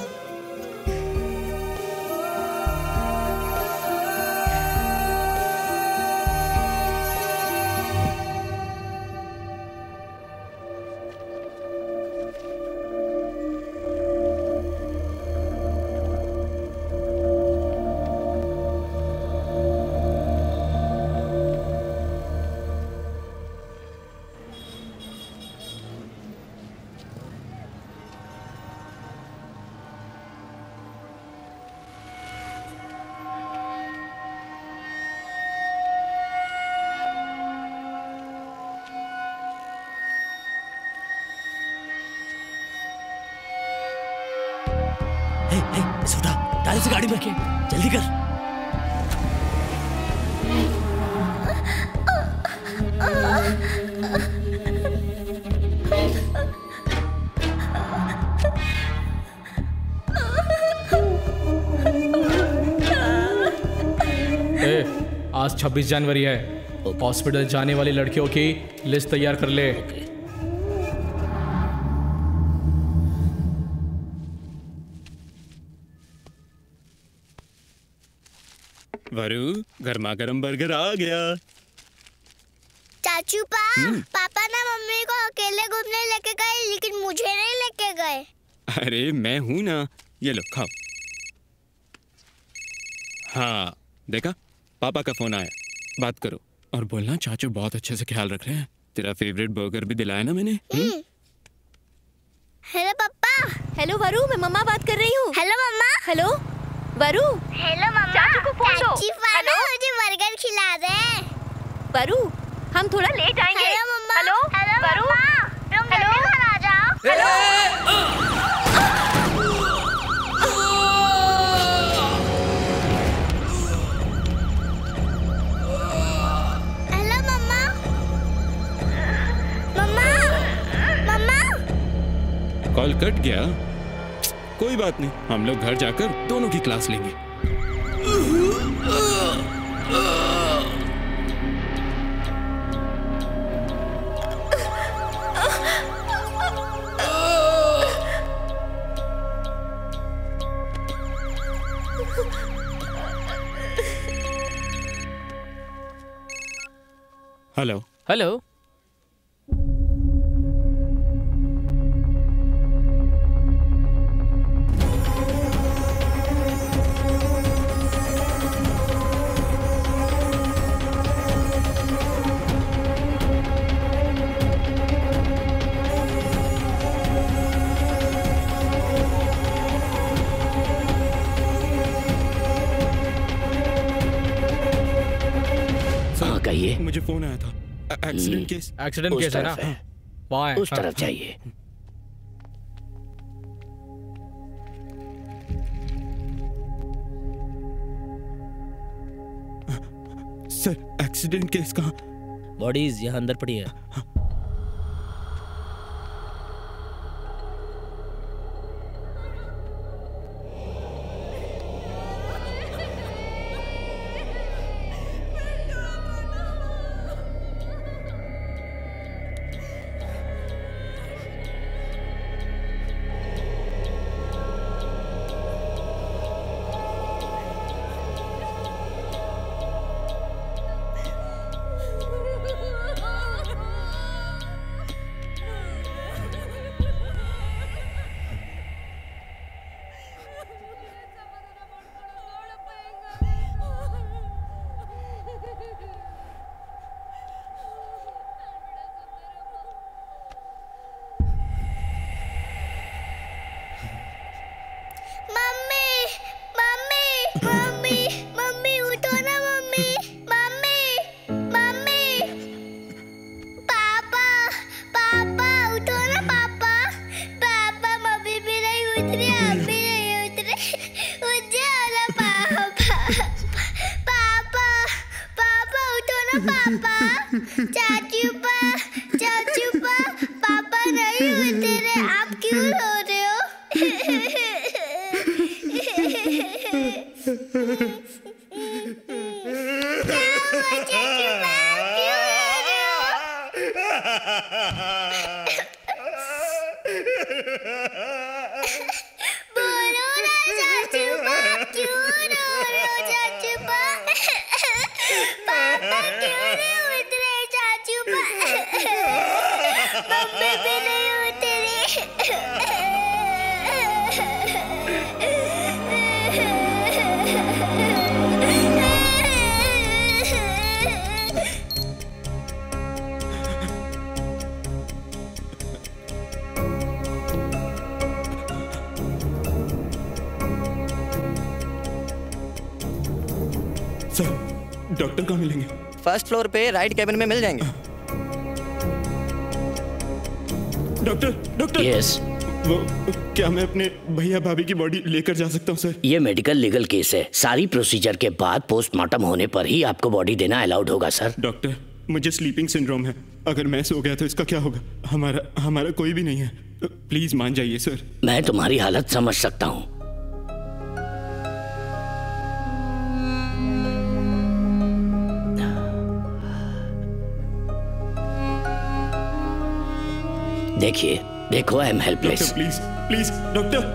आज 26 जनवरी है, हॉस्पिटल जाने वाली लड़कियों की लिस्ट तैयार कर ले। वरु, गर्मा गर्म बर्गर आ गया। चाचू पापा ना मम्मी को अकेले घूमने लेके गए, लेकिन मुझे नहीं लेके गए। अरे मैं हूँ ना, ये लो खाओ। हाँ देखा, पापा का फोन आया, बात करो और बोलना चाचू बहुत अच्छे से ख्याल रख रहे हैं। तेरा फेवरेट बर्गर भी दिलाया ना मैंने। हेलो पापा। हेलो वरु, मैं मम्मा बात कर रही हूँ। हेलो मम्मा। हेलो वरु। हेलो मम्मा, चाचू को फोन दो। हेलो, मुझे बर्गर खिला दे। वरु, हम थोड़ा लेट आएंगे। हेलो मम्मा। हेलो वरु, तुम जल्दी घर आ जाओ। हेलो मम्मा। मम्मा मम्मा, कॉल कट गया। कोई बात नहीं, हम लोग घर जाकर दोनों की क्लास लेंगे। हेलो हेलो, मुझे फोन आया था। एक्सीडेंट केस है ना? बाय, उस तरफ जाइए। सर, एक्सीडेंट केस कहाँ? बॉडीज यहाँ अंदर पड़ी है। फर्स्ट फ्लोर पे राइट कैबिन में मिल जाएंगे। Doctor doctor. यस। वो क्या मैं अपने भैया भाभी की बॉडी लेकर जा सकता हूँ सर? ये मेडिकल लीगल केस है, सारी प्रोसीजर के बाद पोस्टमार्टम होने पर ही आपको बॉडी देना अलाउड होगा सर। डॉक्टर मुझे स्लीपिंग सिंड्रोम है, अगर मैं सो गया तो इसका क्या होगा? हमारा कोई भी नहीं है, प्लीज मान जाइए सर। मैं तुम्हारी हालत समझ सकता हूँ। देखिए, देखो I am helpless. Please please doctor.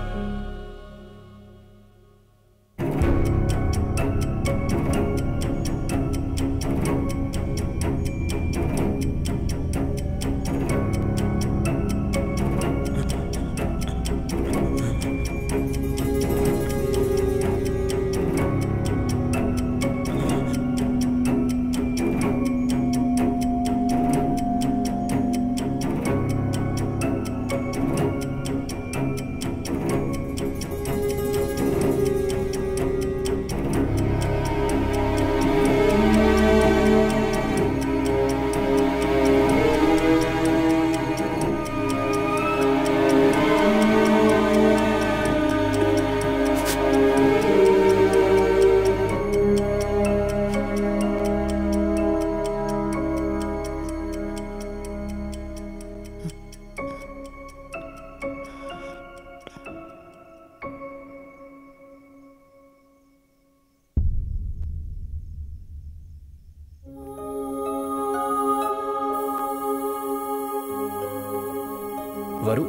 Varu.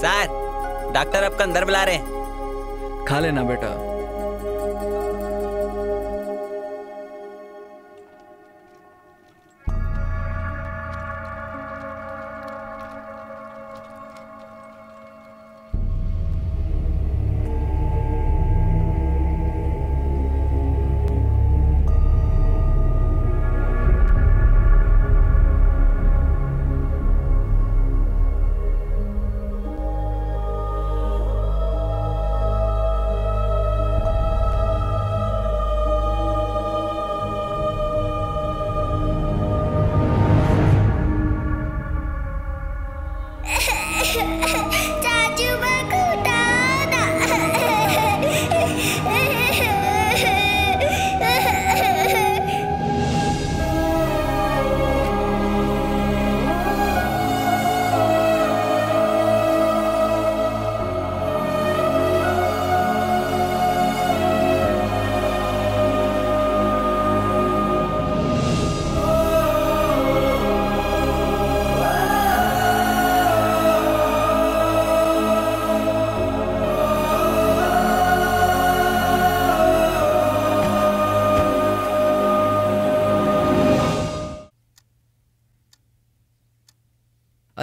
Sir, doctor आपका अंदर बुला रहे हैं। खा लेना बेटा।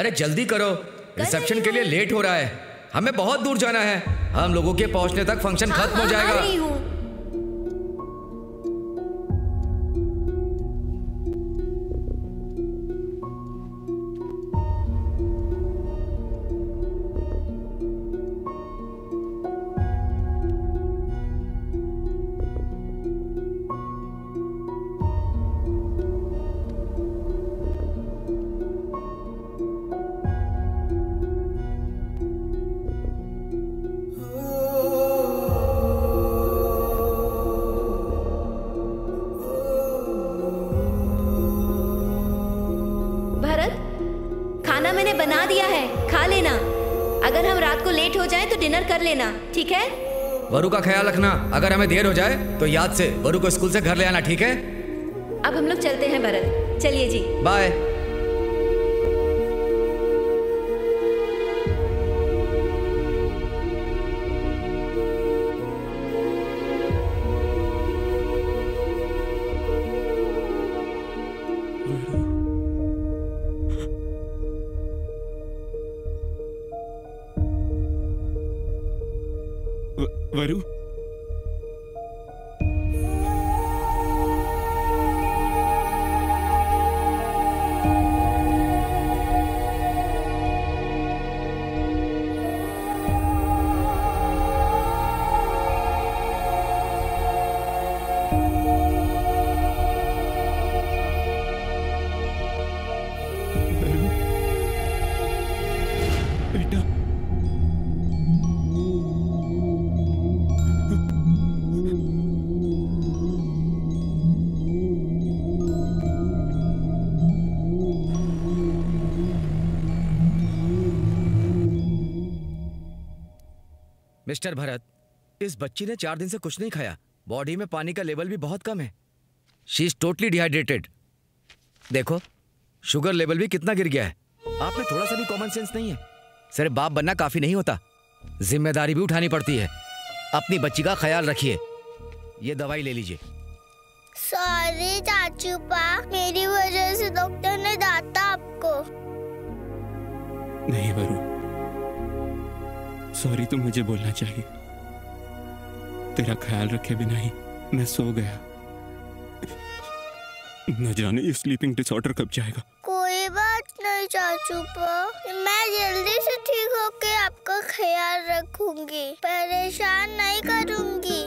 अरे जल्दी करो, रिसेप्शन के लिए लेट हो रहा है। हमें बहुत दूर जाना है। हम लोगों के पहुंचने तक फंक्शन खत्म हो जाएगा। ठीक है, वरु का ख्याल रखना। अगर हमें देर हो जाए तो याद से वरु को स्कूल से घर ले आना। ठीक है, अब हम लोग चलते हैं भरत। चलिए जी, बाय। मिस्टर भरत, इस बच्ची ने 4 दिन से कुछ नहीं खाया। बॉडी में पानी का लेवल भी बहुत कम है। She is totally dehydrated. देखो, शुगर लेवल भी कितना गिर गया है। आप में थोड़ा सा भी कॉमन सेंस नहीं है। सिर्फ बाप बनना काफी नहीं होता, जिम्मेदारी भी उठानी पड़ती है। अपनी बच्ची का ख्याल रखिए। ये दवाई ले लीजिए। सॉरी चाचू पा, मेरी वजह से डॉक्टर ने डांटा आपको। नहीं वरु, सॉरी तो मुझे बोलना चाहिए। तेरा ख्याल रखे बिना ही मैं सो गया। न जाने ये स्लीपिंग डिसऑर्डर कब जाएगा। कोई बात नहीं चाचू पा, मैं जल्दी से ठीक होके आपका ख्याल रखूंगी, परेशान नहीं करूंगी।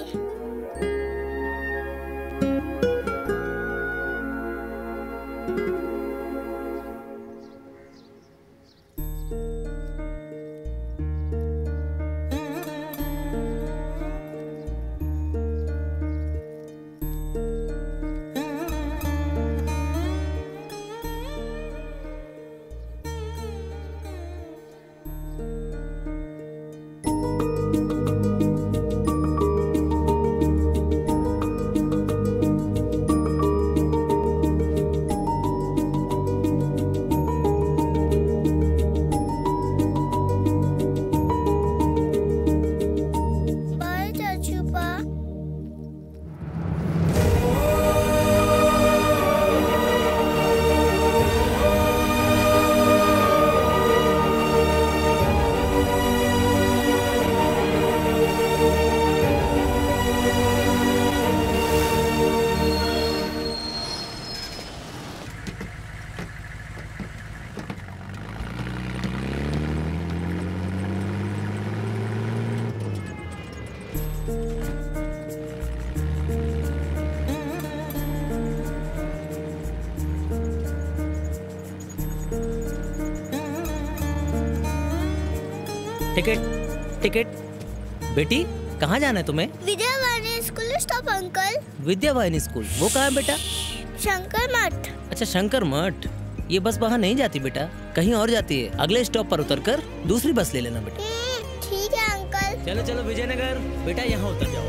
टिकट टिकट, बेटी कहाँ जाना है तुम्हें? Vidyavani school stop uncle. Vidyavani school वो कहाँ है बेटा? शंकर मठ। अच्छा शंकर मठ, ये बस वहाँ नहीं जाती बेटा, कहीं और जाती है। अगले स्टॉप पर उतरकर दूसरी बस ले लेना बेटा। ठीक है अंकल। चलो चलो विजयनगर बेटा, यहाँ उतर जाओ।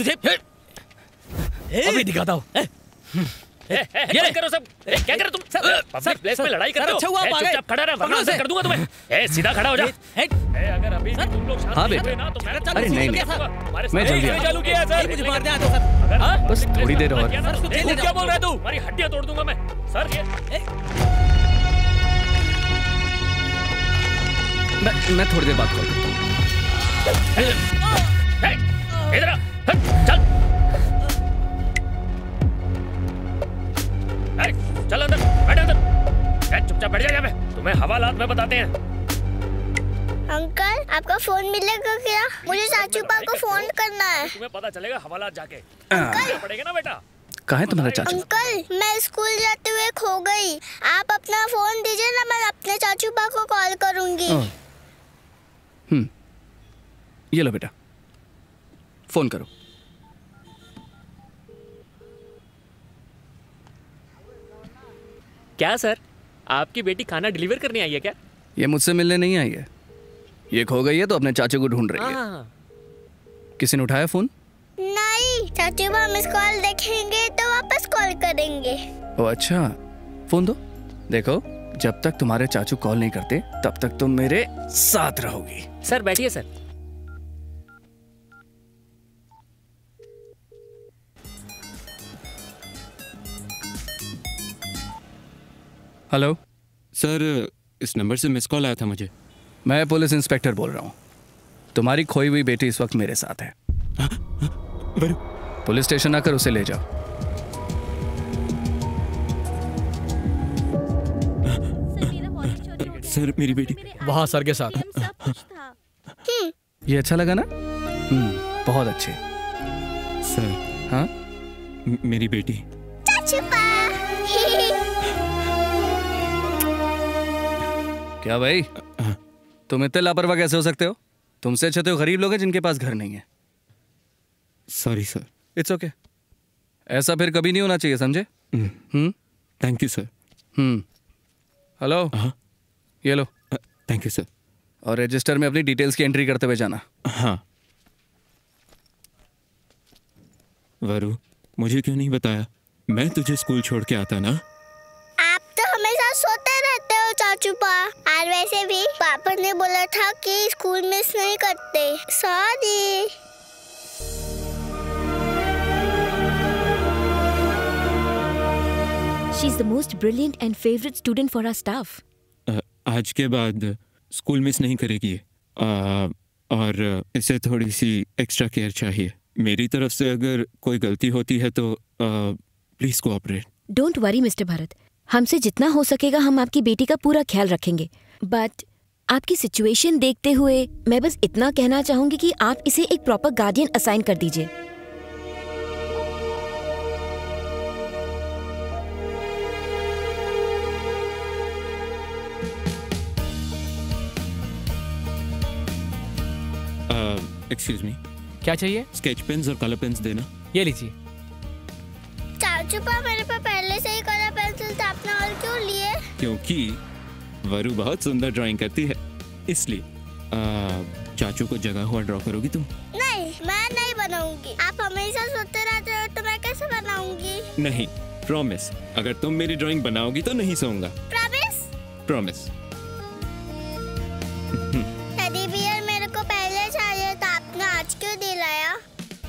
तुझे अभी दिखाता हूँ। ये करो सब, क्या कर रहे तुम? पब्लिक प्लेस में लड़ाई कर रहे हो? अच्छा हुआ आप गए। खड़ा रह वरना कर दूंगा तुम्हें। सीधा खड़ा हो जा। अगर अभी तुम लोग शांत नहीं ना तो मैं अरे नहीं मैं चालू किया सर, मुझे मार दिया तो सर बस थोड़ी देर और। क्या बोल रहा है तू? हमारी हड्डियां तोड़ दूंगा मैं सर। मैं थोड़ी देर बात करता हूँ। चल चल अंदर बैठ, अंदर चुपचाप बैठ जा। तुम्हें हवालात में बताते हैं। अंकल आपका फोन मिलेगा क्या? मुझे चाचू पापा को फोन करना है। तुम्हें पता चलेगा हवालात जाके पड़ेगा ना बेटा। कहाँ है तुम्हारा चाचू? अंकल मैं स्कूल जाते हुए खो गई, आप अपना फोन दीजिए ना, मैं अपने चाचू पापा को कॉल करूँगी। ये लो बेटा फोन करो। क्या सर आपकी बेटी खाना डिलीवर करने आई है क्या? ये मुझसे मिलने नहीं आई है, ये खो गई है तो अपने चाचू को ढूंढ रही है। किसी ने उठाया फोन? नहीं चाचू बाप मिस कॉल देखेंगे तो वापस कॉल करेंगे। ओ अच्छा फोन दो। देखो जब तक तुम्हारे चाचू कॉल नहीं करते तब तक तुम मेरे साथ रहोगी। सर बैठिए सर। हेलो सर, इस नंबर से मिस कॉल आया था मुझे। मैं पुलिस इंस्पेक्टर बोल रहा हूँ। तुम्हारी खोई हुई बेटी इस वक्त मेरे साथ है। पुलिस स्टेशन आकर उसे ले जाओ। सर मेरी बेटी वहाँ सर के साथ। ये अच्छा लगा ना? बहुत अच्छे सर। हाँ मेरी बेटी क्या भाई तुम इतने लापरवाह कैसे हो सकते हो? तुमसे अच्छे तो गरीब लोग हैं जिनके पास घर नहीं है। Sorry sir. It's okay. ऐसा फिर कभी नहीं होना चाहिए समझे। Thank you sir. हेलो ये लो। Thank you sir. और रजिस्टर में अपनी डिटेल्स की एंट्री करते हुए जाना। हाँ वरु मुझे क्यों नहीं बताया? मैं तुझे स्कूल छोड़ के आता ना। आप तो हमेशा सोते रहते हो चाचूपा, और वैसे भी पापा ने बोला था कि स्कूल मिस नहीं करते। Sorry. She is the most brilliant and favourite student for our staff. आज के बाद स्कूल मिस नहीं करेगी और इसे थोड़ी सी एक्स्ट्रा केयर चाहिए। मेरी तरफ से अगर कोई गलती होती है तो please cooperate. Don't worry mister Bharat, हमसे जितना हो सकेगा हम आपकी बेटी का पूरा ख्याल रखेंगे। बट आपकी सिचुएशन देखते हुए मैं बस इतना कहना चाहूंगी कि आप इसे एक प्रॉपर गार्डियन असाइन कर दीजिए। एक्सक्यूज मी, क्या चाहिए? स्केच पेन्स और कलर पेन्स देना। ये लीजिए। चाचू पा, मेरे पास पहले से ही कलर पेंसिल था, आपने और क्यों लिए? क्योंकि वरु बहुत सुंदर ड्राइंग करती है, इसलिए। चाचू को जगा हुआ ड्रॉ करोगी तुम? नहीं, मैं नहीं बनाऊंगी। आप हमेशा सोते रहते हो तो मैं कैसे बनाऊंगी? नहीं, प्रॉमिस। अगर तुम मेरी ड्राइंग बनाओगी तो नहीं सोऊंगा। प्रॉमिस? प्रॉमिस। टेडी बियर मेरे को पहले चाहिए था, आपने आज क्यों दिलाया?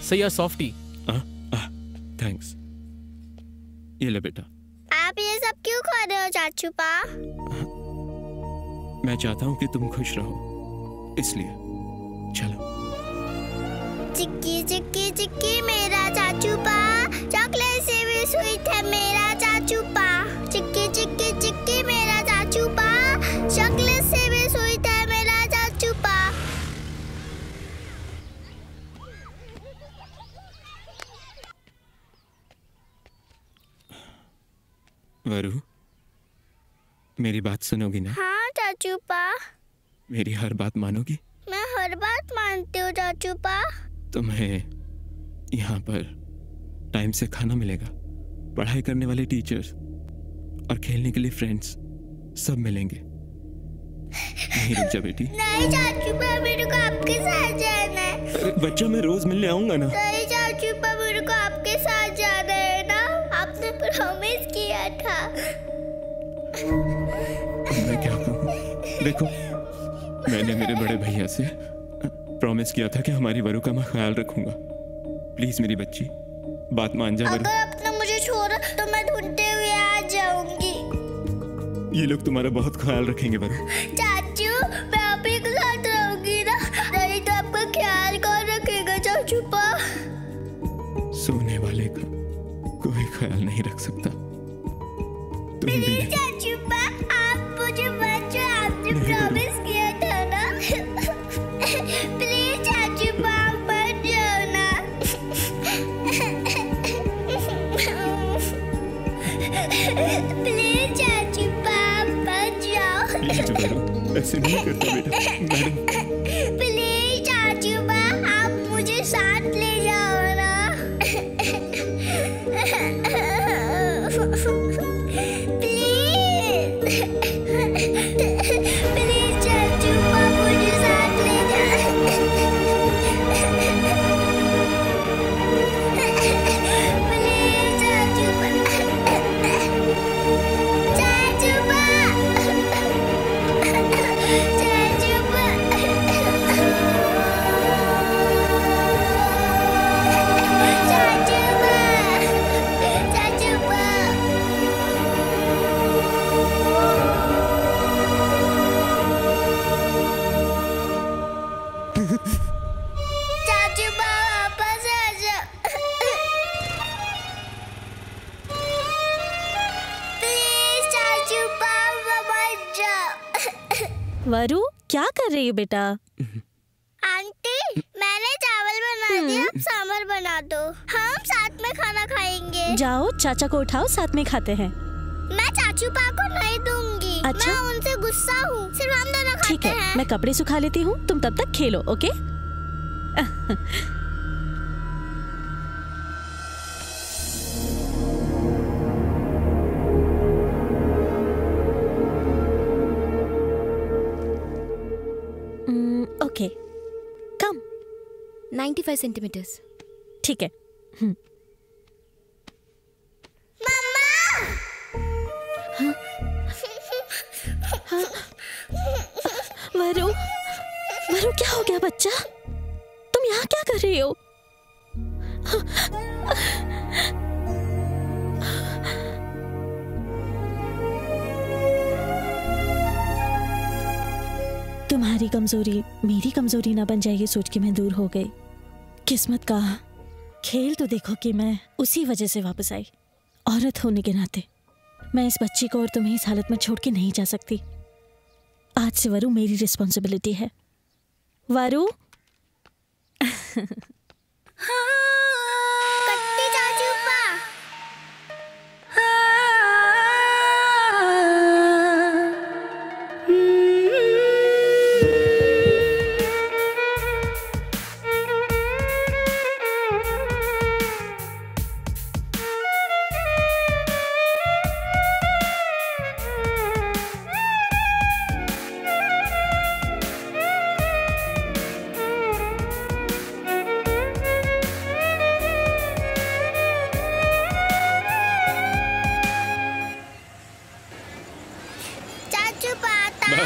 सही है सॉफ्टी। थैंक्स। ये ले बेटा। आप ये सब क्यों खा रहे हो चाचू पा? मैं चाहता हूँ कि तुम खुश रहो, इसलिए। चलो। चिक्की चिक्की चिक्की मेरा चाचू पा, चॉकलेट से भी स्वीट है मेरा चाचू पा। चिक्की चिक्की चिक्की मेरा चाचू पा, चॉकलेट से भी स्वीट है मेरा चाचू पा। वरु, मेरी बात सुनोगी ना? हाँ चाचू पा। मेरी हर बात मानोगी? मैं हर बात मानती हूँ चाचू पा। तुम्हें यहाँ पर टाइम से खाना मिलेगा, पढ़ाई करने वाले टीचर्स और खेलने के लिए फ्रेंड्स सब मिलेंगे। नहीं रुक जा बेटी। नहीं चाचू पा, मेरे को आपके साथ जाना है। अरे बच्चा, मैं रोज मिलने आऊँगा ना। नहीं चाचू पा, मेरे को आपके साथ जाना है ना, आपने प्रॉमिस किया था। मैं क्या कहूँ? देखो, मैंने मेरे बड़े भैया से प्रॉमिस किया था कि हमारी वरु का मैं ख्याल रखूंगा। प्लीज मेरी बच्ची, बात मान जा वरु। अगर आपने मुझे छोड़ा तो मैं ढूंढते हुए आ जाऊंगी। ये लोग तुम्हारा बहुत ख्याल रखेंगे वरु। चाचू, मैं आप ही के साथ रहूंगी ना, नहीं तो आपका ख्याल कौन रखेगा चाचू पा? सोने वाले का कोई ख्याल नहीं रख सकता। चाचू पा, आप मुझे बचाओ, आपने प्रॉमिस किया था ना। प्लीज चाचू पा, मत जाओ ना। प्लीज चाचू पा, मत जाओ। ऐसे नहीं करते बेटा। प्लीज चाचू पा, आप मुझे साथ ले जाओ ना। प्लीज। वरु, क्या कर रही हो बेटा? आंटी, मैंने चावल बना दिया, अब सांभर बना दो। हम साथ में खाना खाएंगे। जाओ, चाचा को उठाओ, साथ में खाते हैं। मैं चाचू पा को नहीं दूंगी। अच्छा? मैं उनसे गुस्सा हूँ, सिर्फ हम दोनों खाते हैं। ठीक है, मैं कपड़े सुखा लेती हूँ, तुम तब तक खेलो, ओके? ओके, कम 95 सेंटीमीटर्स। ठीक है। मम्मा! हाँ? हाँ? वरु, वरु क्या हो गया बच्चा? तुम यहाँ क्या कर रही हो? तुम्हारी कमजोरी मेरी कमजोरी ना बन जाएगी, सोच के मैं दूर हो गई। किस्मत का खेल तो देखो कि मैं उसी वजह से वापस आई। औरत होने के नाते मैं इस बच्ची को और तुम्हें इस हालत में छोड़ के नहीं जा सकती। आज से वरु मेरी रिस्पॉन्सिबिलिटी है। वरु।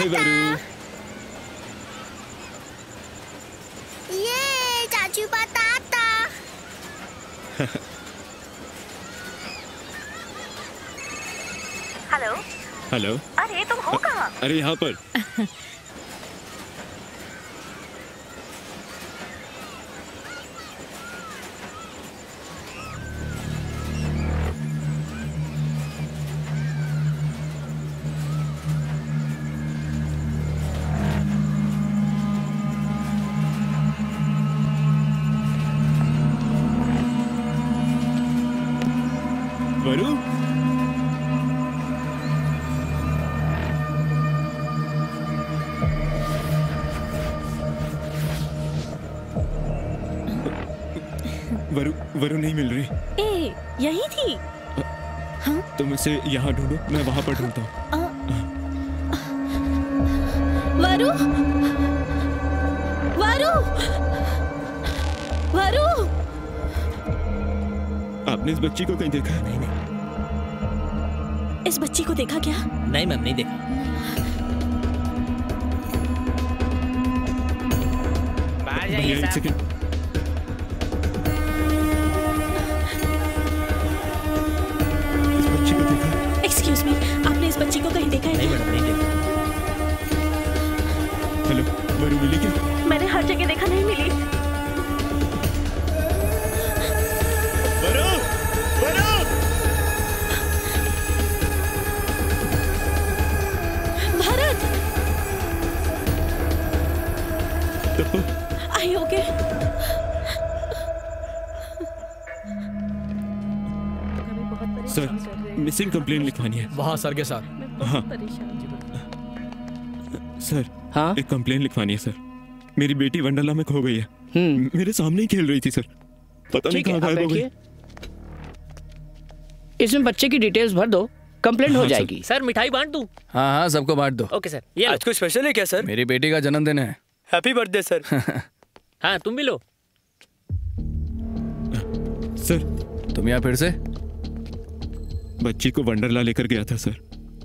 ये चाचू बताता। हेलो हेलो, अरे तुम हो कहाँ? अरे यहाँ पर। वरु नहीं मिल रही। ए, यही थी। हाँ? तुम इसे यहाँ ढूंढो, मैं वहाँ पर ढूंढता हूँ। वरु, वरु, वरु। आपने इस बच्ची को कहीं देखा? नहीं नहीं। इस बच्ची को देखा क्या? नहीं मैम, नहीं देखा। भैया एक सेकंड। आपने इस बच्ची को कहीं देखा है? नहीं मैडम, नहीं देखा। हेलो, वरु मिली क्या? मैंने हर जगह देखा, नहीं मिली। Varu, Varu. Bharat, are you okay? Sir, missing complain लिखवानी है। वहाँ सर के साथ। हाँ सर। हाँ, एक कंप्लेन लिखवानी है सर। मेरी बेटी वंडरला में खो गई है। मेरे सामने ही खेल रही थी सर, पता नहीं कहाँ गायब हो गई। इसमें बच्चे की डिटेल्स भर दो, कंप्लेंट हो जाएगी। सर मिठाई बांट दूं? हाँ हाँ, सबको बांट दो। Okay sir. ये आज कुछ स्पेशल है क्या सर? मेरी बेटी का जन्मदिन है। Happy birthday sir. हाँ तुम भी लो। सर तुम यहाँ फिर से? बच्ची को वंडरला लेकर गया था सर,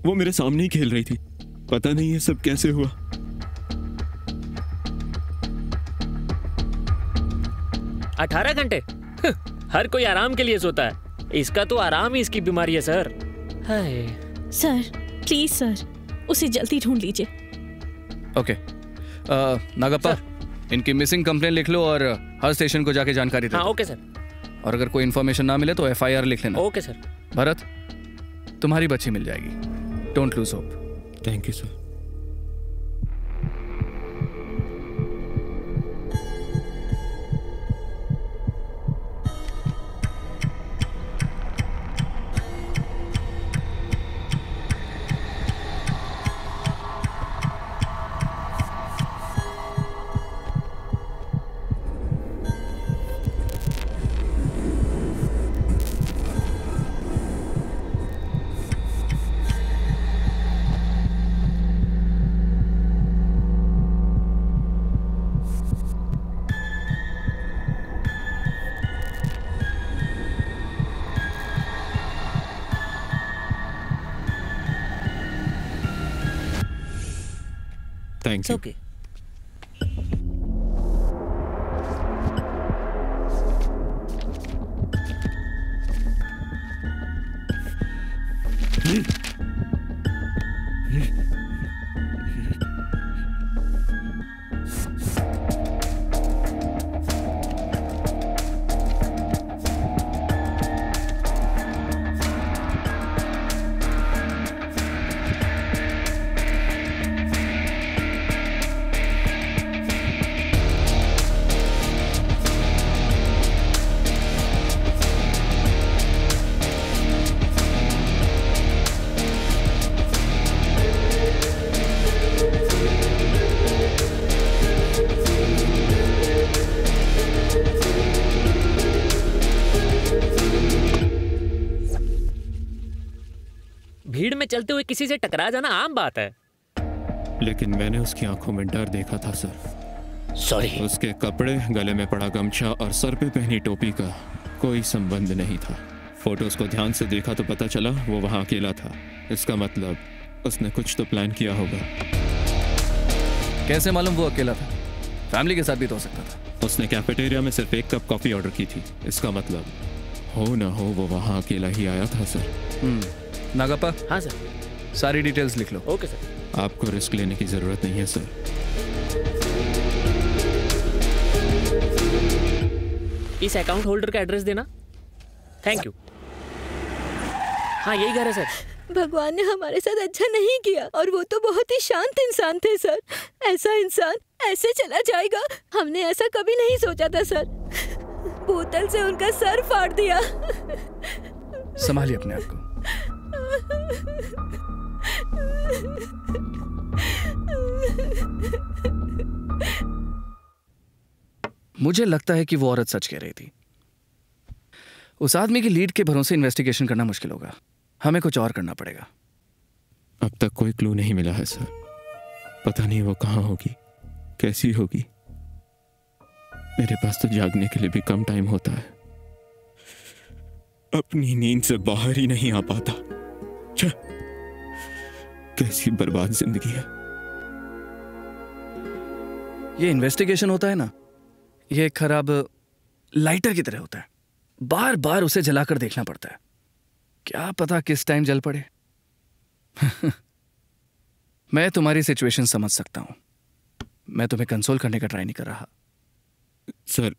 वो मेरे सामने ही खेल रही थी, पता नहीं ये सब कैसे हुआ। अठारह घंटे हर कोई आराम के लिए सोता है, इसका तो आराम ही इसकी बीमारी है sir. Hi sir, please sir उसे जल्दी ढूंढ लीजिए। ओके नागप्पा, इनकी मिसिंग कंप्लेन लिख लो और हर स्टेशन को जाके जानकारी दो। हाँ ओके सर। और अगर कोई इन्फॉर्मेशन ना मिले तो FIR लिख लेना। Okay sir. भरत, तुम्हारी बच्ची मिल जाएगी, don't lose hope. Thank you sir. It's okay. चलते हुए किसी से टकरा जाना आम बात है, लेकिन मैंने उसकी आंखों में डर देखा था सर। सॉरी। उसके कपड़े, गले में पड़ा गमछा और सर पे पहनी टोपी का कोई संबंध नहीं था। फोटोज को ध्यान से देखा तो पता चला वो वहां अकेला था, इसका मतलब उसने कुछ तो प्लान किया होगा। कैसे मालूम वो अकेला था? फैमिली के साथ भी तो हो सकता था। उसने कैफेटेरिया में सिर्फ 1 कप कॉफी ऑर्डर की थी, इसका मतलब हो ना हो वो वहाँ अकेला ही आया था। सर नागप्पा। हाँ सर। सारी डिटेल्स लिख लो। Okay sir. आपको रिस्क लेने की ज़रूरत नहीं है सर। इस अकाउंट होल्डर का एड्रेस देना। Thank you. हाँ यही घर है सर। भगवान ने हमारे साथ अच्छा नहीं किया, और वो तो बहुत ही शांत इंसान थे सर। ऐसा इंसान ऐसे चला जाएगा, हमने ऐसा कभी नहीं सोचा था सर। बोतल से उनका सर फाड़ दिया। संभालिए अपने आप को। मुझे लगता है कि वो औरत सच कह रही थी। उस आदमी की लीड के भरोसे इन्वेस्टिगेशन करना मुश्किल होगा, हमें कुछ और करना पड़ेगा। अब तक कोई क्लू नहीं मिला है सर। पता नहीं वो कहाँ होगी, कैसी होगी। मेरे पास तो जागने के लिए भी कम टाइम होता है। अपनी नींद से बाहर ही नहीं आ पाता। कैसी बर्बाद जिंदगी है। ये इन्वेस्टिगेशन होता है ना, ये खराब लाइटर की तरह होता है। बार बार उसे जलाकर देखना पड़ता है, क्या पता किस टाइम जल पड़े। मैं तुम्हारी सिचुएशन समझ सकता हूँ। मैं तुम्हें कंसोल करने का ट्राई नहीं कर रहा सर।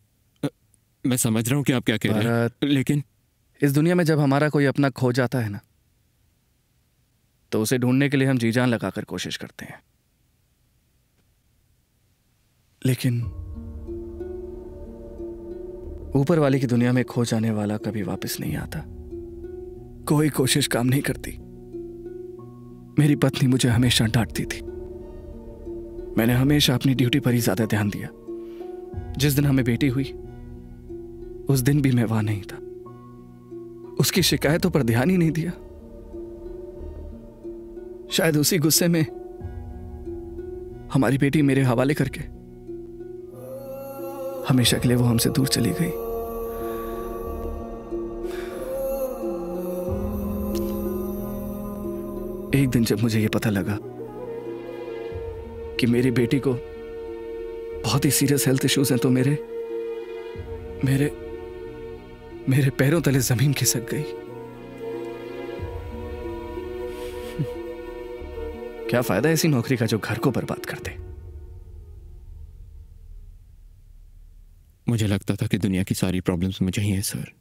मैं समझ रहा हूँ कि आप क्या कह रहे हैं, लेकिन इस दुनिया में जब हमारा कोई अपना खो जाता है ना, तो उसे ढूंढने के लिए हम जी जान लगाकर कोशिश करते हैं, लेकिन ऊपर वाले की दुनिया में खो जाने वाला कभी वापस नहीं आता। कोई कोशिश काम नहीं करती। मेरी पत्नी मुझे हमेशा डांटती थी। मैंने हमेशा अपनी ड्यूटी पर ही ज्यादा ध्यान दिया। जिस दिन हमें बेटी हुई, उस दिन भी मैं वहां नहीं था। उसकी शिकायतों पर ध्यान ही नहीं दिया। शायद उसी गुस्से में हमारी बेटी मेरे हवाले करके हमेशा के लिए वो हमसे दूर चली गई। एक दिन जब मुझे ये पता लगा कि मेरी बेटी को बहुत ही सीरियस हेल्थ इश्यूज हैं, तो मेरे पैरों तले जमीन खिसक गई। क्या फायदा ऐसी नौकरी का जो घर को बर्बाद कर दे। मुझे लगता था कि दुनिया की सारी प्रॉब्लम्स मुझे ही हैं सर,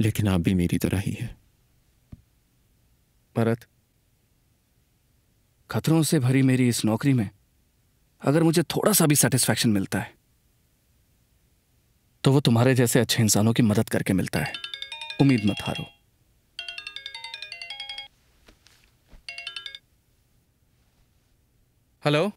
लेकिन आप भी मेरी तरह ही हैं। भरत, खतरों से भरी मेरी इस नौकरी में अगर मुझे थोड़ा सा भी सेटिस्फैक्शन मिलता है, तो वो तुम्हारे जैसे अच्छे इंसानों की मदद करके मिलता है। उम्मीद मत हारो। हेलो,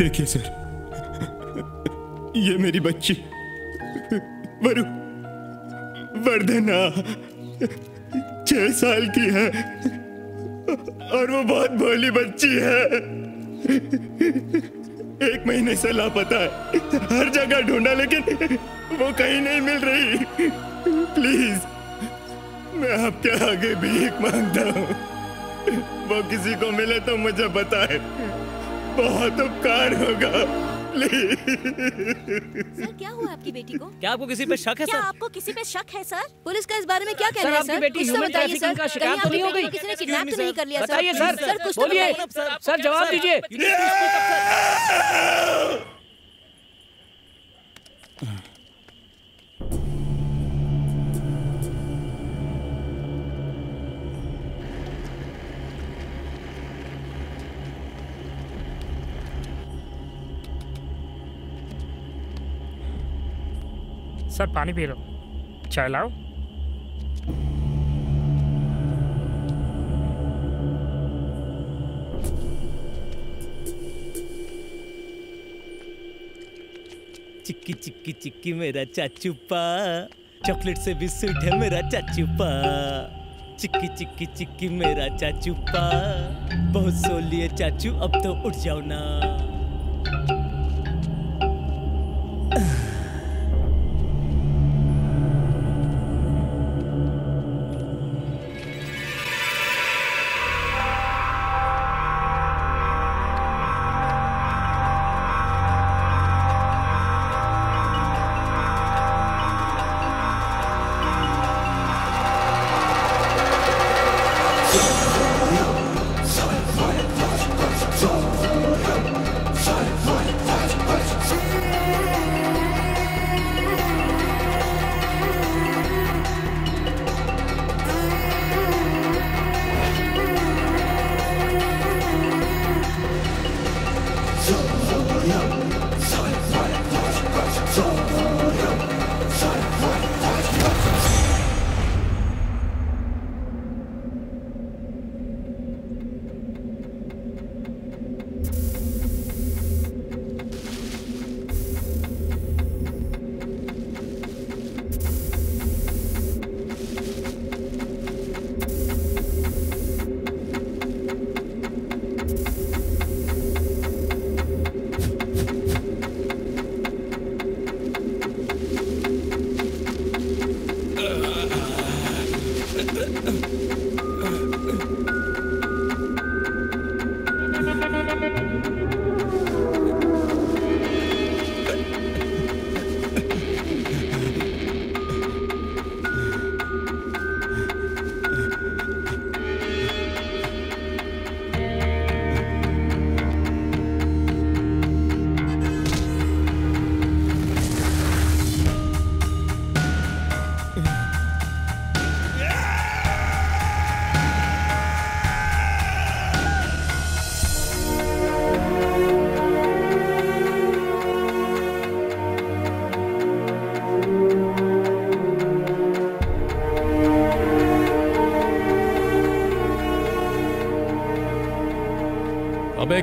देखिए सर, ये मेरी बच्ची वरु वर्धना 6 साल की है, और वो बहुत भोली बच्ची है। 1 महीने से लापता है, हर जगह ढूंढा लेकिन वो कहीं नहीं मिल रही। प्लीज मैं आपके आगे भीख मांगता हूँ। वो किसी को मिले तो मुझे बताए, बहुत उपकार होगा। सर क्या हुआ आपकी बेटी को? क्या आपको किसी पे शक है सर? क्या आपको किसी पे शक है सर? पुलिस का इस बारे में क्या कहना है सर? कुछ तो बताइए सर, कहीं आपकी बेटी को किसी ने किडनैप तो नहीं कर लिया सर? बताइए सर, कुछ तो बोलिए सर, जवाब दीजिए। सर पानी पी लो, चाय लाओ। चिक्की चिक्की चिक्की मेरा चाचूपा, चॉकलेट से भी स्वीट है मेरा चाचूपा। चिक्की चिक्की चिक्की मेरा चाचूपा, बहुत सो लिए चाचू अब तो उठ जाओ ना।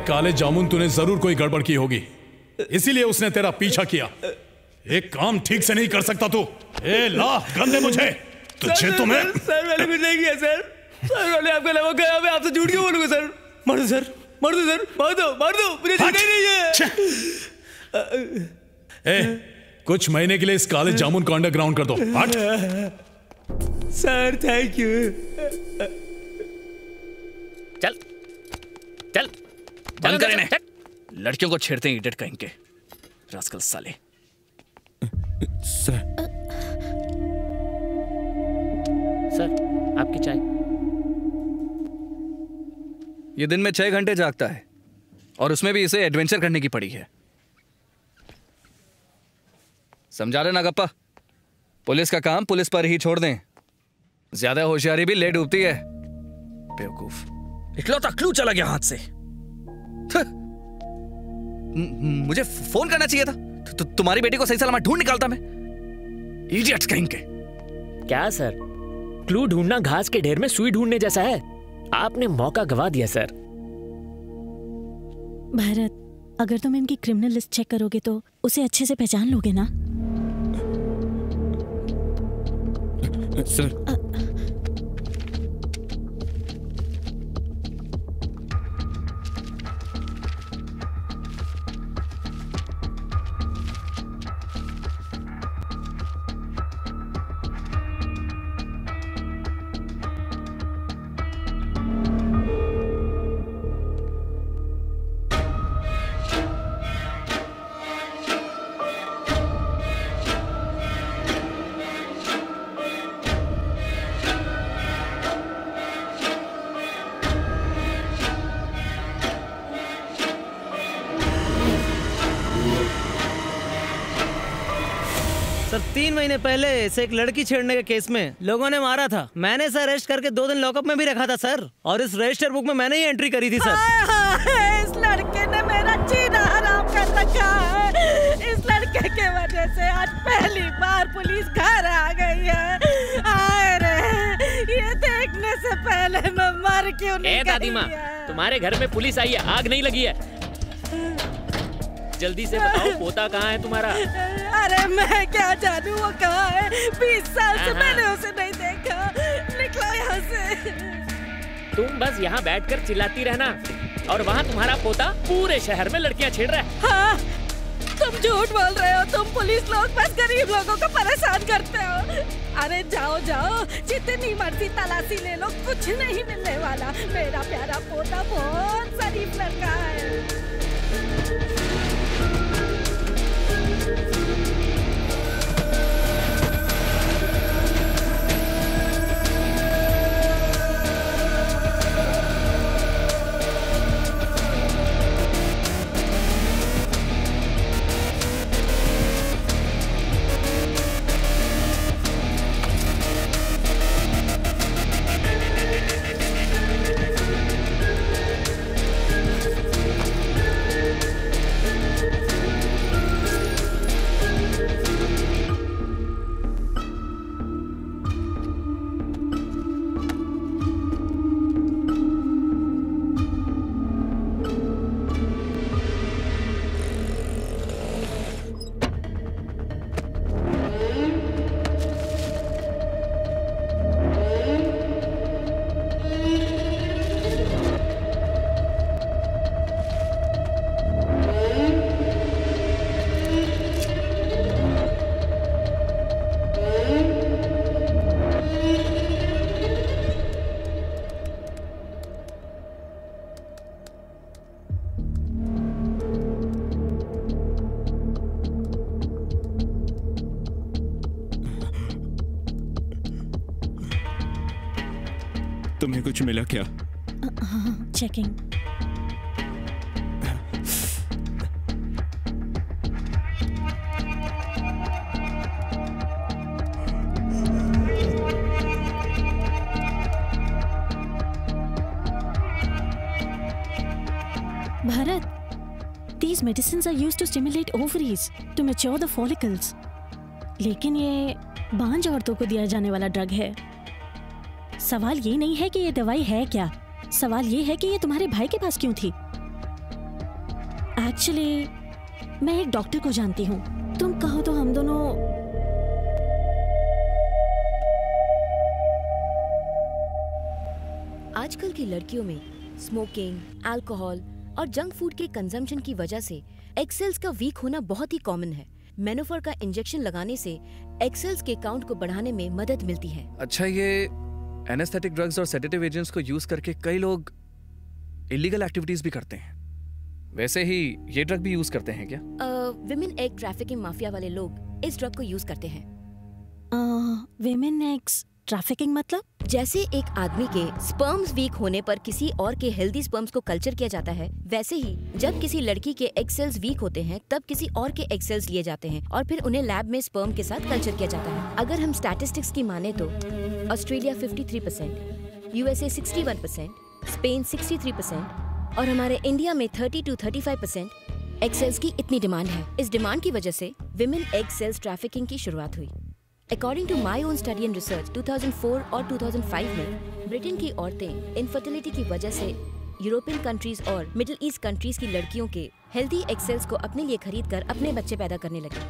काले जामुन, तूने जरूर कोई गड़बड़ की होगी, इसीलिए उसने तेरा पीछा किया। एक काम ठीक से नहीं कर सकता तू? ए ला गन दे मुझे, तुझे तो मैं। सर मैंने कुछ नहीं किया सर, सर मैंने आपको लगा गया, मैं आपसे झूठ क्यों बोलूंगा सर? मार दो सर, मार दो सर, मार दो, मुझे जीना ही नहीं है। ए कुछ महीने के लिए इस काले जामुन को अंडरग्राउंड कर दो। हट सर, थैंक यू। चल चल बंद कर इन्हें, लड़कियों को छेड़ते हैं इडियट कहीं के रास्कल साले। सर सर आपकी चाय। ये दिन में 6 घंटे जागता है और उसमें भी इसे एडवेंचर करने की पड़ी है। समझा रहे ना गप्पा, पुलिस का काम पुलिस पर ही छोड़ दें, ज्यादा होशियारी भी ले डूबती है। बेवकूफ, इकलौता क्लू चला गया हाथ से। मुझे फोन करना चाहिए था, तुम्हारी बेटी को सही सलामत ढूंढ निकालता मैं। इडियट कहीं के। क्या सर, क्लू ढूंढना घास के ढेर में सुई ढूंढने जैसा है, आपने मौका गवा दिया सर। भारत, अगर तुम इनकी क्रिमिनल लिस्ट चेक करोगे तो उसे अच्छे से पहचान लोगे ना? सर सर 3 महीने पहले से एक लड़की छेड़ने के केस में लोगों ने मारा था। मैंने सर अरेस्ट करके 2 दिन लॉकअप में भी रखा था सर, और इस रजिस्टर बुक में मैंने ही एंट्री करी थी सर। इस लड़के ने मेरा जीना हराम कर रखा है। इस लड़के के वजह से आज पहली बार पुलिस घर आ गई है। ये देखने से पहले मैं मर क्यों नहीं गई है। तुम्हारे घर में पुलिस आई है, आग नहीं लगी है। जल्दी से बताओ पोता कहाँ है तुम्हारा? अरे मैं क्या जानू वो कहाँ है, 20 साल से मैंने उसे नहीं देखा। निकलो यहाँ से। तुम बस यहाँ बैठकर चिल्लाती रहना, और वहाँ तुम्हारा पोता पूरे शहर में लड़कियाँ छेड़ रहा है। हाँ, तुम झूठ बोल रहे हो। तुम पुलिस लोग बस गरीब लोगों को परेशान करते हो। अरे जाओ जाओ, जितनी मर्जी तलाशी ले लो, कुछ नहीं मिलने वाला। मेरा प्यारा पोता बहुत शरीफ लड़का है। तुम्हें कुछ मिला क्या? Checking. Bharat, these medicines are used to stimulate ovaries to mature the follicles. लेकिन ये बांझ औरतों को दिया जाने वाला ड्रग है। सवाल ये नहीं है कि ये दवाई है क्या, सवाल ये है कि ये तुम्हारे भाई के पास क्यों थी। एक्चुअली मैं एक डॉक्टर को जानती हूँ, तुम कहो तो हम दोनों। आजकल की लड़कियों में स्मोकिंग, अल्कोहल और जंक फूड के कंजम्पशन की वजह से एग सेल्स का वीक होना बहुत ही कॉमन है। मेनोफोर का इंजेक्शन लगाने से एग सेल्स के काउंट को बढ़ाने में मदद मिलती है। अच्छा, ये एनेस्थेटिक ड्रग्स और सेडेटिव एजेंट्स को यूज करके कई लोग इलीगल एक्टिविटीज भी करते हैं। वैसे ही ये ड्रग भी यूज करते हैं क्या? विमेन एग ट्रैफिकिंग माफिया वाले लोग इस ड्रग को यूज करते हैं। विमेन एग्स ट्रैफिकिंग मतलब? जैसे एक आदमी के स्पर्म्स वीक होने पर किसी और के हेल्दी स्पर्म्स को कल्चर किया जाता है, वैसे ही जब किसी लड़की के एग सेल्स वीक होते हैं तब किसी और के एग सेल्स लिए जाते हैं और फिर उन्हें लैब में स्पर्म के साथ कल्चर किया जाता है। अगर हम स्टैटिस्टिक्स की माने तो ऑस्ट्रेलिया 53%, यूएसए 61%, स्पेन 63% और हमारे इंडिया में 30 to 35% एग सेल्स की इतनी डिमांड है। इस डिमांड की वजह से विमेन एग सेल्स ट्रैफिकिंग की शुरुआत हुई। According to my own study and research, 2004 और 2005 में ब्रिटेन की औरतें इनफर्टिलिटी की वजह से यूरोपियन कंट्रीज और मिडिल ईस्ट कंट्रीज की लड़कियों के हेल्दी एग सेल्स को अपने लिए खरीदकर अपने बच्चे पैदा करने लगी,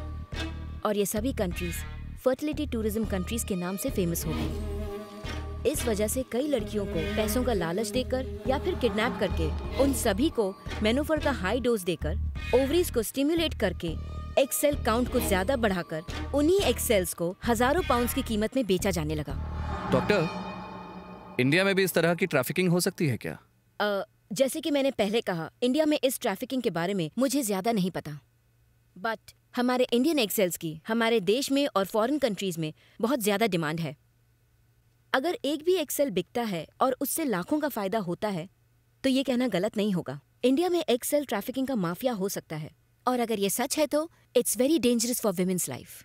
और ये सभी कंट्रीज फर्टिलिटी टूरिज्म कंट्रीज के नाम से फेमस हो गई। इस वजह से कई लड़कियों को पैसों का लालच देकर या फिर किडनैप करके उन सभी को मेनोफोर का हाई डोज देकर ओवरीज को स्टिम्युलेट करके एग सेल काउंट को ज्यादा बढ़ाकर उन्हीं एग सेल्स को हजारों पाउंड्स की कीमत में बेचा जाने लगा। डॉक्टर, इंडिया में भी इस तरह की ट्रैफिकिंग हो सकती है क्या? जैसे कि मैंने पहले कहा, इंडिया में इस ट्रैफिकिंग के बारे में मुझे ज्यादा नहीं पता, बट हमारे इंडियन एग सेल्स की हमारे देश में और फॉरेन कंट्रीज में बहुत ज्यादा डिमांड है। अगर एक भी एग सेल बिकता है और उससे लाखों का फायदा होता है तो ये कहना गलत नहीं होगा। इंडिया में एग सेल ट्रैफिकिंग का माफिया हो सकता है, और अगर ये सच है तो it's very dangerous for women's life.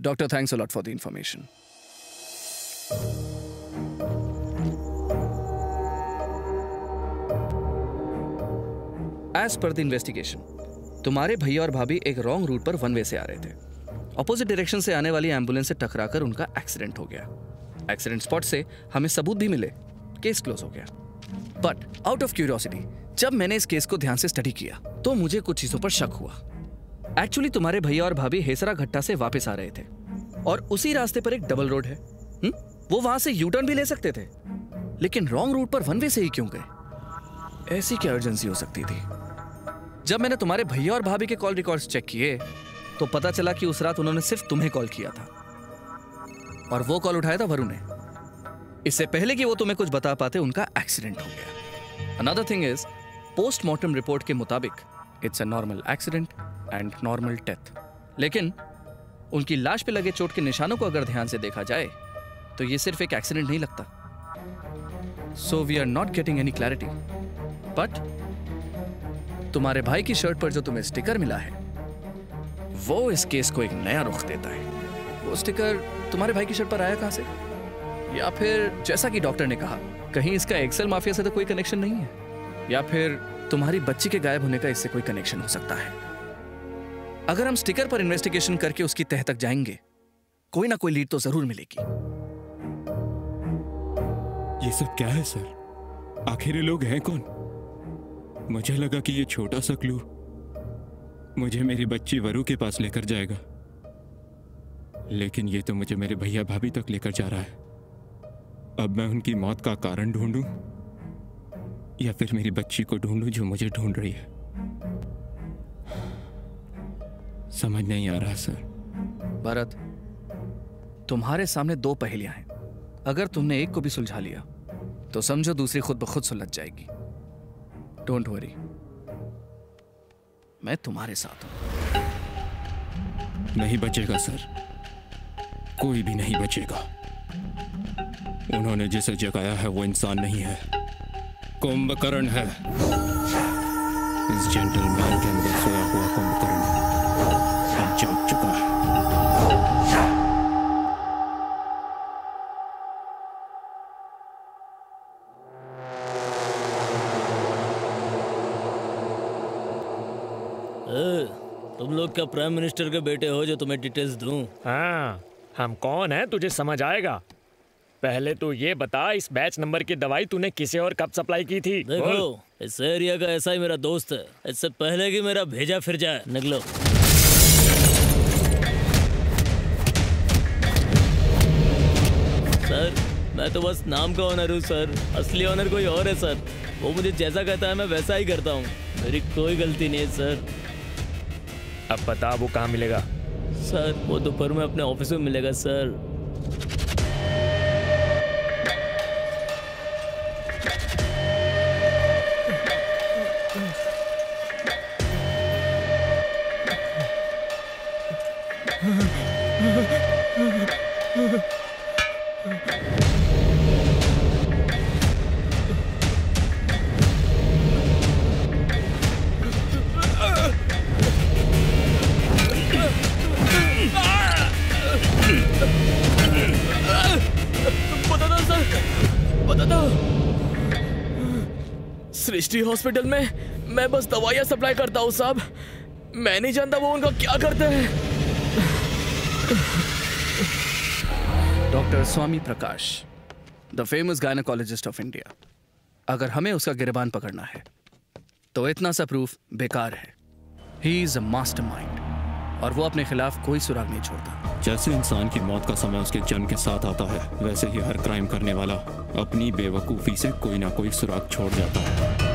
Doctor, thanks a lot for the information. As per the investigation, तुम्हारे भैया और भाभी एक रॉन्ग रूट पर वन वे से आ रहे थे. अपोजिट डायरेक्शन से आने वाली एम्बुलेंस से टकराकर उनका एक्सीडेंट हो गया. एक्सीडेंट स्पॉट से हमें सबूत भी मिले. केस क्लोज हो गया. बट आउट ऑफ क्यूरियोसिटी जब मैंने इस केस को ध्यान से स्टडी किया तो मुझे कुछ चीज़ों पर शक हुआ. एक्चुअली तुम्हारे भैया और भाभी हसरघट्टा से वापस आ रहे थे और उसी रास्ते पर एक डबल रोड है. वो वहां से यू टर्न भी ले सकते थे, लेकिन रॉन्ग रूट पर वन वे से ही क्यों गए? ऐसी क्या अर्जेंसी हो सकती थी? जब मैंने तुम्हारे भैया और भाभी के कॉल रिकॉर्ड्स चेक किए तो पता चला कि उस रात उन्होंने सिर्फ तुम्हें कॉल किया था और वो कॉल उठाया था वरुण ने. इससे पहले कि वो तुम्हें कुछ बता पाते उनका एक्सीडेंट हो गया. Another thing is postmortem report के मुताबिक it's a normal accident and normal death. लेकिन उनकी लाश पे लगे चोट के निशानों को अगर ध्यान से देखा जाए तो ये सिर्फ एक एक्सीडेंट नहीं लगता. So we are not getting any clarity. But तुम्हारे भाई की शर्ट पर जो तुम्हें स्टिकर मिला है वो इस केस को एक नया रुख देता है. वो स्टिकर तुम्हारे भाई की शर्ट पर आया कहाँ से? या फिर जैसा कि डॉक्टर ने कहा कहीं इसका एक्सेल माफिया से तो कोई कनेक्शन नहीं है. या फिर तुम्हारी बच्ची के गायब होने का इससे कोई कनेक्शन हो सकता है. अगर हम स्टिकर पर इन्वेस्टिगेशन करके उसकी तह तक जाएंगे कोई ना कोई लीड तो जरूर मिलेगी. ये सब क्या है सर? आखिर ये लोग हैं कौन? मुझे लगा कि ये छोटा सा क्लू मुझे मेरी बच्ची वरु के पास लेकर जाएगा, लेकिन ये तो मुझे मेरे भैया भाभी तक लेकर जा रहा है. अब मैं उनकी मौत का कारण ढूंढूं या फिर मेरी बच्ची को ढूंढूं जो मुझे ढूंढ रही है? समझ नहीं आ रहा सर. भरत, तुम्हारे सामने दो पहेलियां हैं. अगर तुमने एक को भी सुलझा लिया तो समझो दूसरी खुद ब खुद सुलझ जाएगी. डोंट वरी, मैं तुम्हारे साथ हूं. नहीं बचेगा सर, कोई भी नहीं बचेगा. उन्होंने जिसे जगाया है वो इंसान नहीं है, कुंभकर्ण है. इस जेंटलमैन के अंदर सोया हुआ कुंभकर्ण जाग चुका है. तुम लोग क्या प्राइम मिनिस्टर के बेटे हो जो तुम्हें डिटेल्स दूं? हाँ, हम कौन हैं तुझे समझ आएगा. पहले तो ये बता, इस बैच नंबर की दवाई तूने किसे और कब सप्लाई की थी? देखो, इस एरिया का ऐसा ही मेरा दोस्त है, इससे पहले कि मेरा भेजा फिर जाए. निकलो. सर, मैं तो बस नाम का ऑनर हूँ सर, असली ऑनर कोई और है सर. वो मुझे जैसा कहता है मैं वैसा ही करता हूँ, मेरी कोई गलती नहीं है सर. अब बता वो कहाँ मिलेगा? सर वो दोपहर में अपने ऑफिस में मिलेगा सर. श्री हॉस्पिटल में मैं बस दवाइयाँ सप्लाई करता हूँ साहब, मैं नहीं जानता वो उनका क्या करते हैं. Doctor Swami Prakash, the famous gynaecologist of India. अगर हमें उसका गिरबान पकड़ना है तो इतना सा प्रूफ बेकार है. ही इज अ मास्टरमाइंड और वो अपने खिलाफ कोई सुराग नहीं छोड़ता. जैसे इंसान की मौत का समय उसके जन्म के साथ आता है, वैसे ही हर क्राइम करने वाला अपनी बेवकूफ़ी से कोई ना कोई सुराग छोड़ जाता है.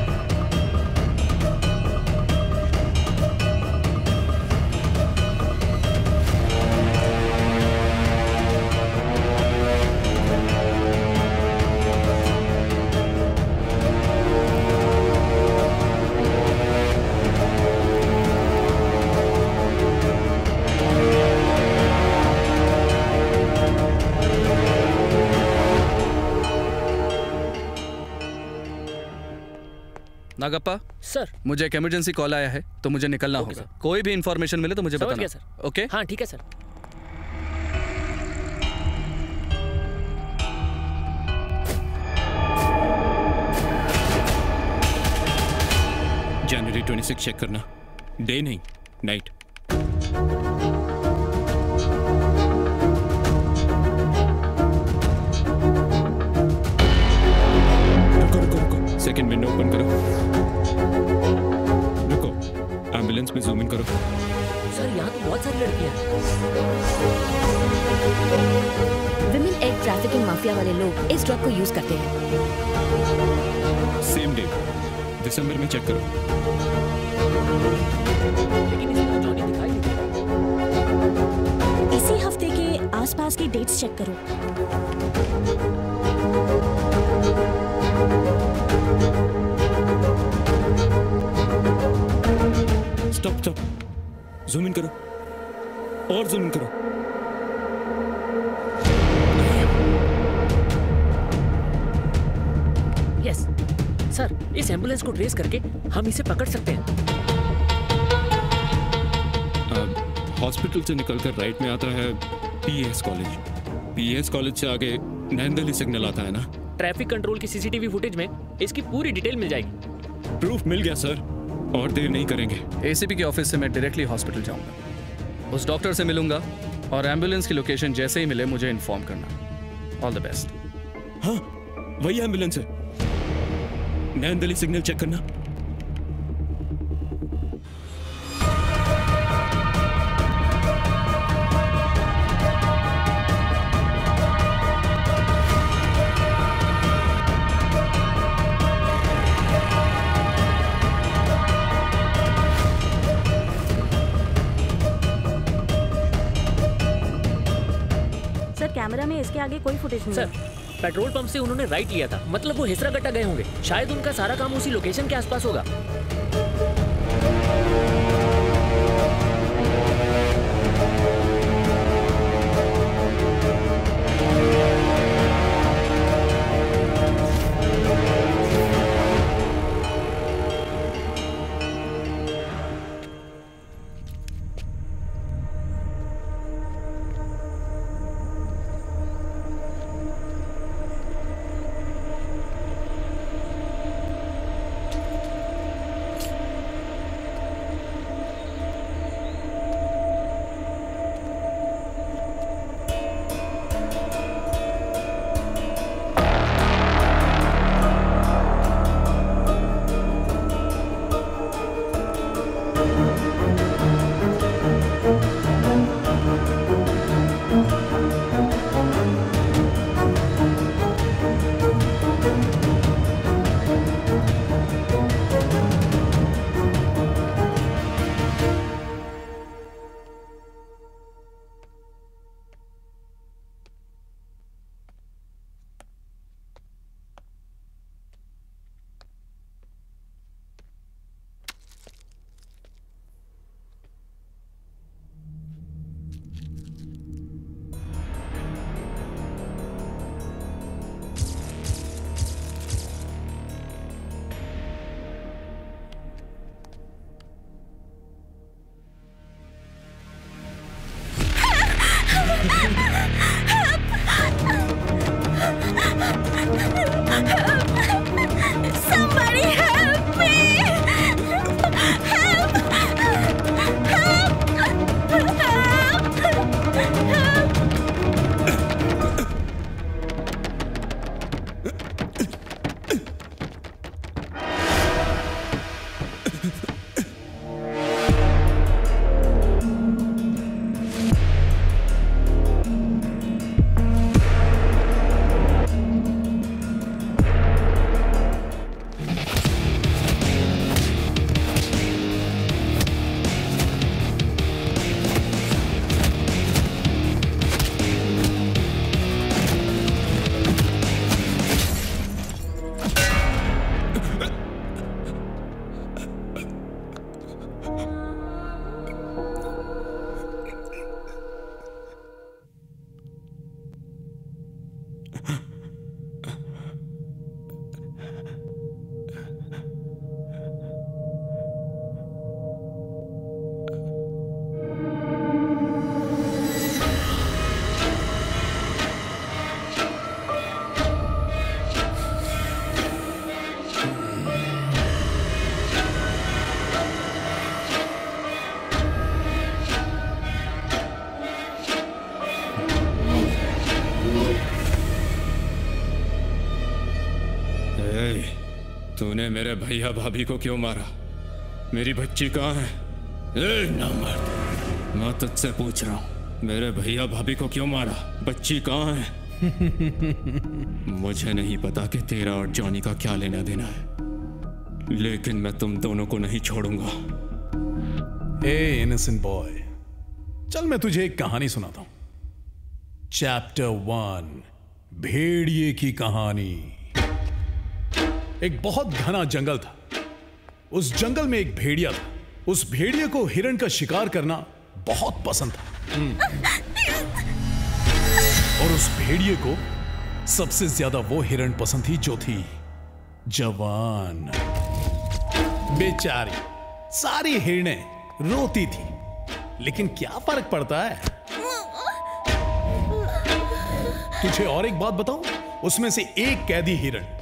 नागप्पा सर, मुझे एक इमरजेंसी कॉल आया है तो मुझे निकलना होगा। कोई भी इंफॉर्मेशन मिले तो मुझे बताना सर। ओके हाँ ठीक है सर। जनवरी 26 चेक करना, डे नहीं नाइट। सेकेंड विंडो ओपन करो, रुको एम्बुलेंस में जूम इन करो। सर यहाँ तो बहुत सारी लड़कियाँ हैं। विमेन एग ट्रैफिकिंग माफिया वाले लोग इस ड्रग को यूज करते हैं। सेम डे दिसंबर में चेक करो। इसी हफ्ते के आसपास की डेट्स चेक करो। स्टॉप स्टॉप, ज़ूम इन करो और ज़ूम इन करो। यस सर, इस एम्बुलेंस को ट्रेस करके हम इसे पकड़ सकते हैं। हॉस्पिटल से निकलकर राइट में आता है पीएस कॉलेज। पीएस कॉलेज से आगे नंदी सिग्नल आता है ना। ट्रैफिक कंट्रोल की सीसीटीवी फुटेज में इसकी पूरी डिटेल मिल जाएगी। प्रूफ मिल गया सर, और देर नहीं करेंगे। एसीपी के ऑफिस से मैं डायरेक्टली हॉस्पिटल जाऊंगा, उस डॉक्टर से मिलूंगा और एम्बुलेंस की लोकेशन जैसे ही मिले मुझे इन्फॉर्म करना। All the best. हाँ वही एम्बुलेंस है। नंदी सिग्नल चेक करना। इसके आगे कोई फुटेज नहीं। सर पेट्रोल पंप से उन्होंने राइट लिया था, मतलब वो हसरघट्टा गए होंगे। शायद उनका सारा काम उसी लोकेशन के आसपास होगा। तूने मेरे भैया भाभी को क्यों मारा? मेरी बच्ची कहाँ है? ए नंबर, मैं तुझसे पूछ रहा हूँ, मेरे भैया भाभी को क्यों मारा? बच्ची कहाँ है? मुझे नहीं पता कि तेरा और जॉनी का क्या लेना देना है, लेकिन मैं तुम दोनों को नहीं छोड़ूंगा। ए इनोसेंट बॉय, चल मैं तुझे एक कहानी सुनाता हूं। Chapter 1, भेड़िए की कहानी। एक बहुत घना जंगल था। उस जंगल में एक भेड़िया था। उस भेड़िए को हिरण का शिकार करना बहुत पसंद था और उस भेड़िए को सबसे ज्यादा वो हिरण पसंद थी जो थी जवान। बेचारी सारी हिरने रोती थी, लेकिन क्या फर्क पड़ता है? तुझे और एक बात बताऊं, उसमें से एक कैदी हिरण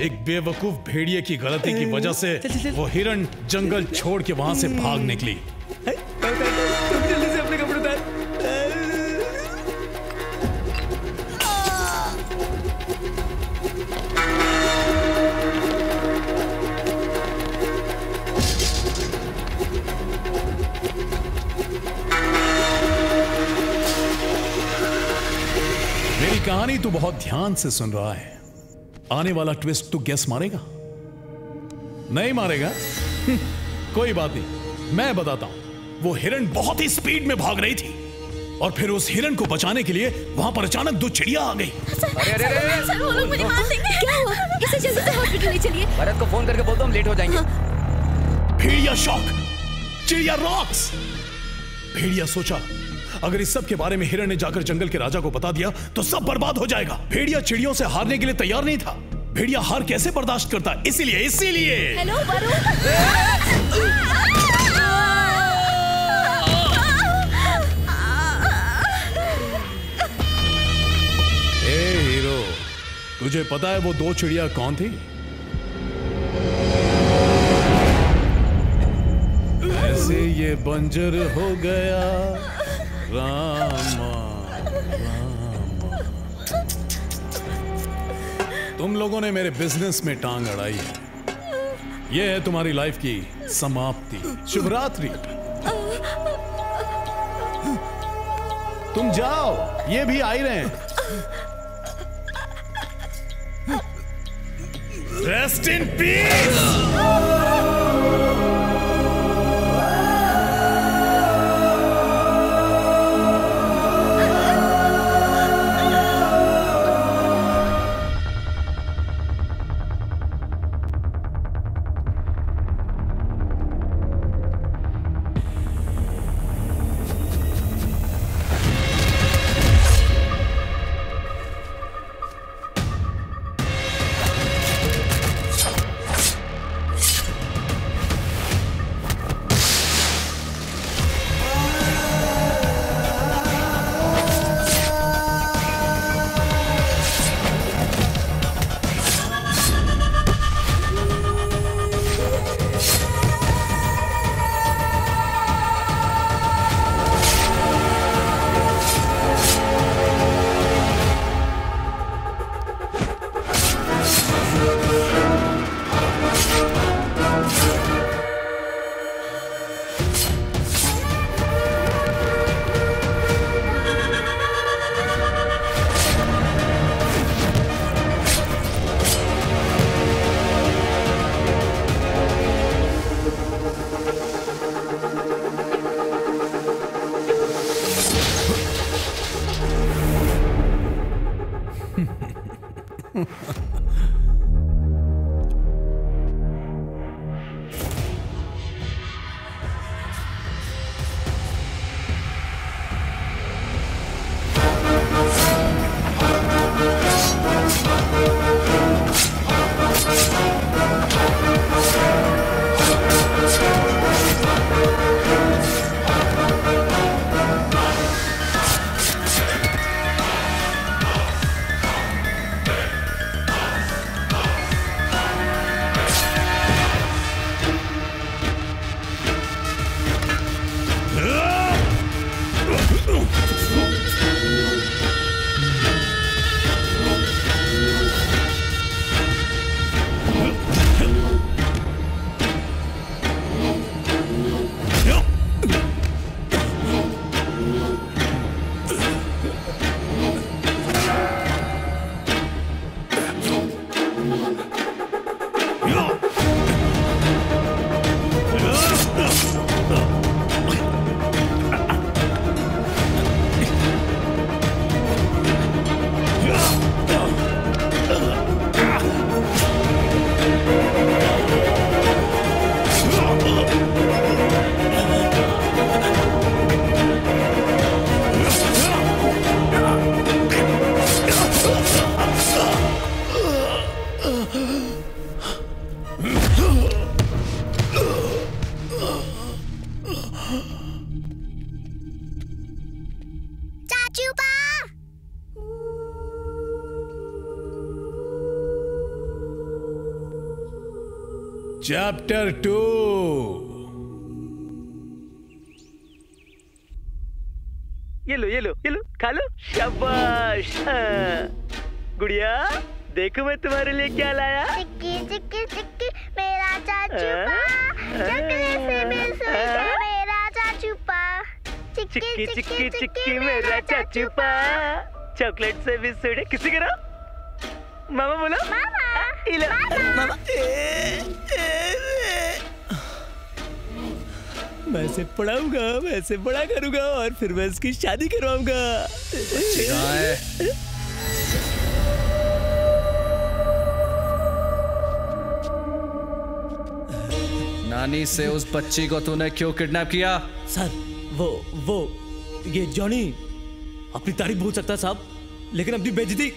एक बेवकूफ भेड़िए की गलती की वजह से वो हिरण जंगल छोड़ के वहां से भाग निकली। कहानी तो बहुत ध्यान से सुन रहा है, आने वाला ट्विस्ट तू गेस मारेगा? नहीं मारेगा? कोई बात नहीं, मैं बताता हूं। वो हिरण बहुत ही स्पीड में भाग रही थी और फिर उस हिरण को बचाने के लिए वहां पर अचानक दो चिड़िया आ गई। सर, वो लोग मुझे मार देंगे। क्या हुआ? इसे जल्दी से हॉस्पिटल ले चलिए। भरत को फोन करके बोल दो, हम लेट हो जाएंगे। भेड़िया शॉक, चिड़िया रॉक्स। भेड़िया सोचा अगर इस सब के बारे में हिरण ने जाकर जंगल के राजा को बता दिया तो सब बर्बाद हो जाएगा। भेड़िया चिड़ियों से हारने के लिए तैयार नहीं था। भेड़िया हार कैसे बर्दाश्त करता, इसीलिए। हेलो ए हीरो, तुझे पता है वो दो चिड़िया कौन थी? ऐसे ये बंजर हो गया रामा। तुम लोगों ने मेरे बिजनेस में टांग अड़ाई है। यह है तुम्हारी लाइफ की समाप्ति। शुभरात्रि। तुम जाओ, ये भी आई रहे हैं। Rest in peace. Chapter 2. ये लो खा लो, शाबाश। गुड़िया देखो मैं तुम्हारे लिए क्या लाया। चिक्की चिक्की चिक्की मेरा चाचूपा, जंगले से मिल सोएगा मेरा चाचूपा। चिक्की चिक्की चिक्की मेरा चाचूपा, चॉकलेट से भी सोएगा। किसी करो मामा, बोलो मामा। मैं इसे पढ़ाऊंगा, मैं इसे बड़ा करूंगा और फिर मैं इसकी शादी करवाऊंगा। नानी से उस बच्ची को तूने क्यों किडनैप किया? सर वो ये जॉनी अपनी तारीफ भूल सकता साहब, लेकिन अपनी बेइज्जती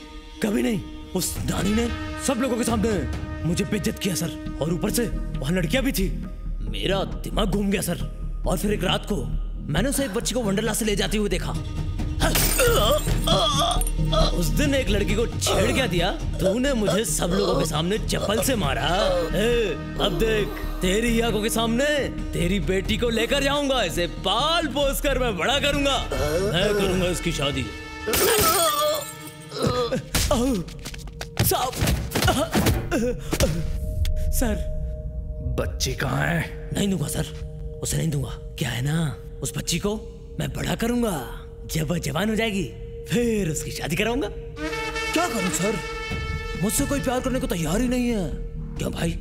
कभी नहीं। उस नानी ने सब लोगों के सामने मुझे बेइज्जत किया सर, और ऊपर से वहां लड़कियां भी थी। मेरा दिमाग घूम गया सर। और फिर एक रात को मैंने उसे एक बच्ची को वंडरला से ले जाती हुई देखा। उस दिन एक लड़की को छेड़ क्या दिया तूने, मुझे सब लोगों के सामने चप्पल से मारा। अब देख तेरी आंखों के सामने तेरी बेटी को लेकर जाऊंगा, इसे पाल पोस कर मैं बड़ा करूंगा। मैं करूंगा इसकी शादी। सर बच्ची कहाँ है? नहीं दूंगा सर, उसे नहीं दूंगा। क्या है ना, उस बच्ची को मैं बड़ा करूंगा, जब वह जवान हो जाएगी फिर उसकी शादी कराऊंगा। क्या करूं सर, मुझसे कोई प्यार करने को तैयार ही नहीं है। क्या भाई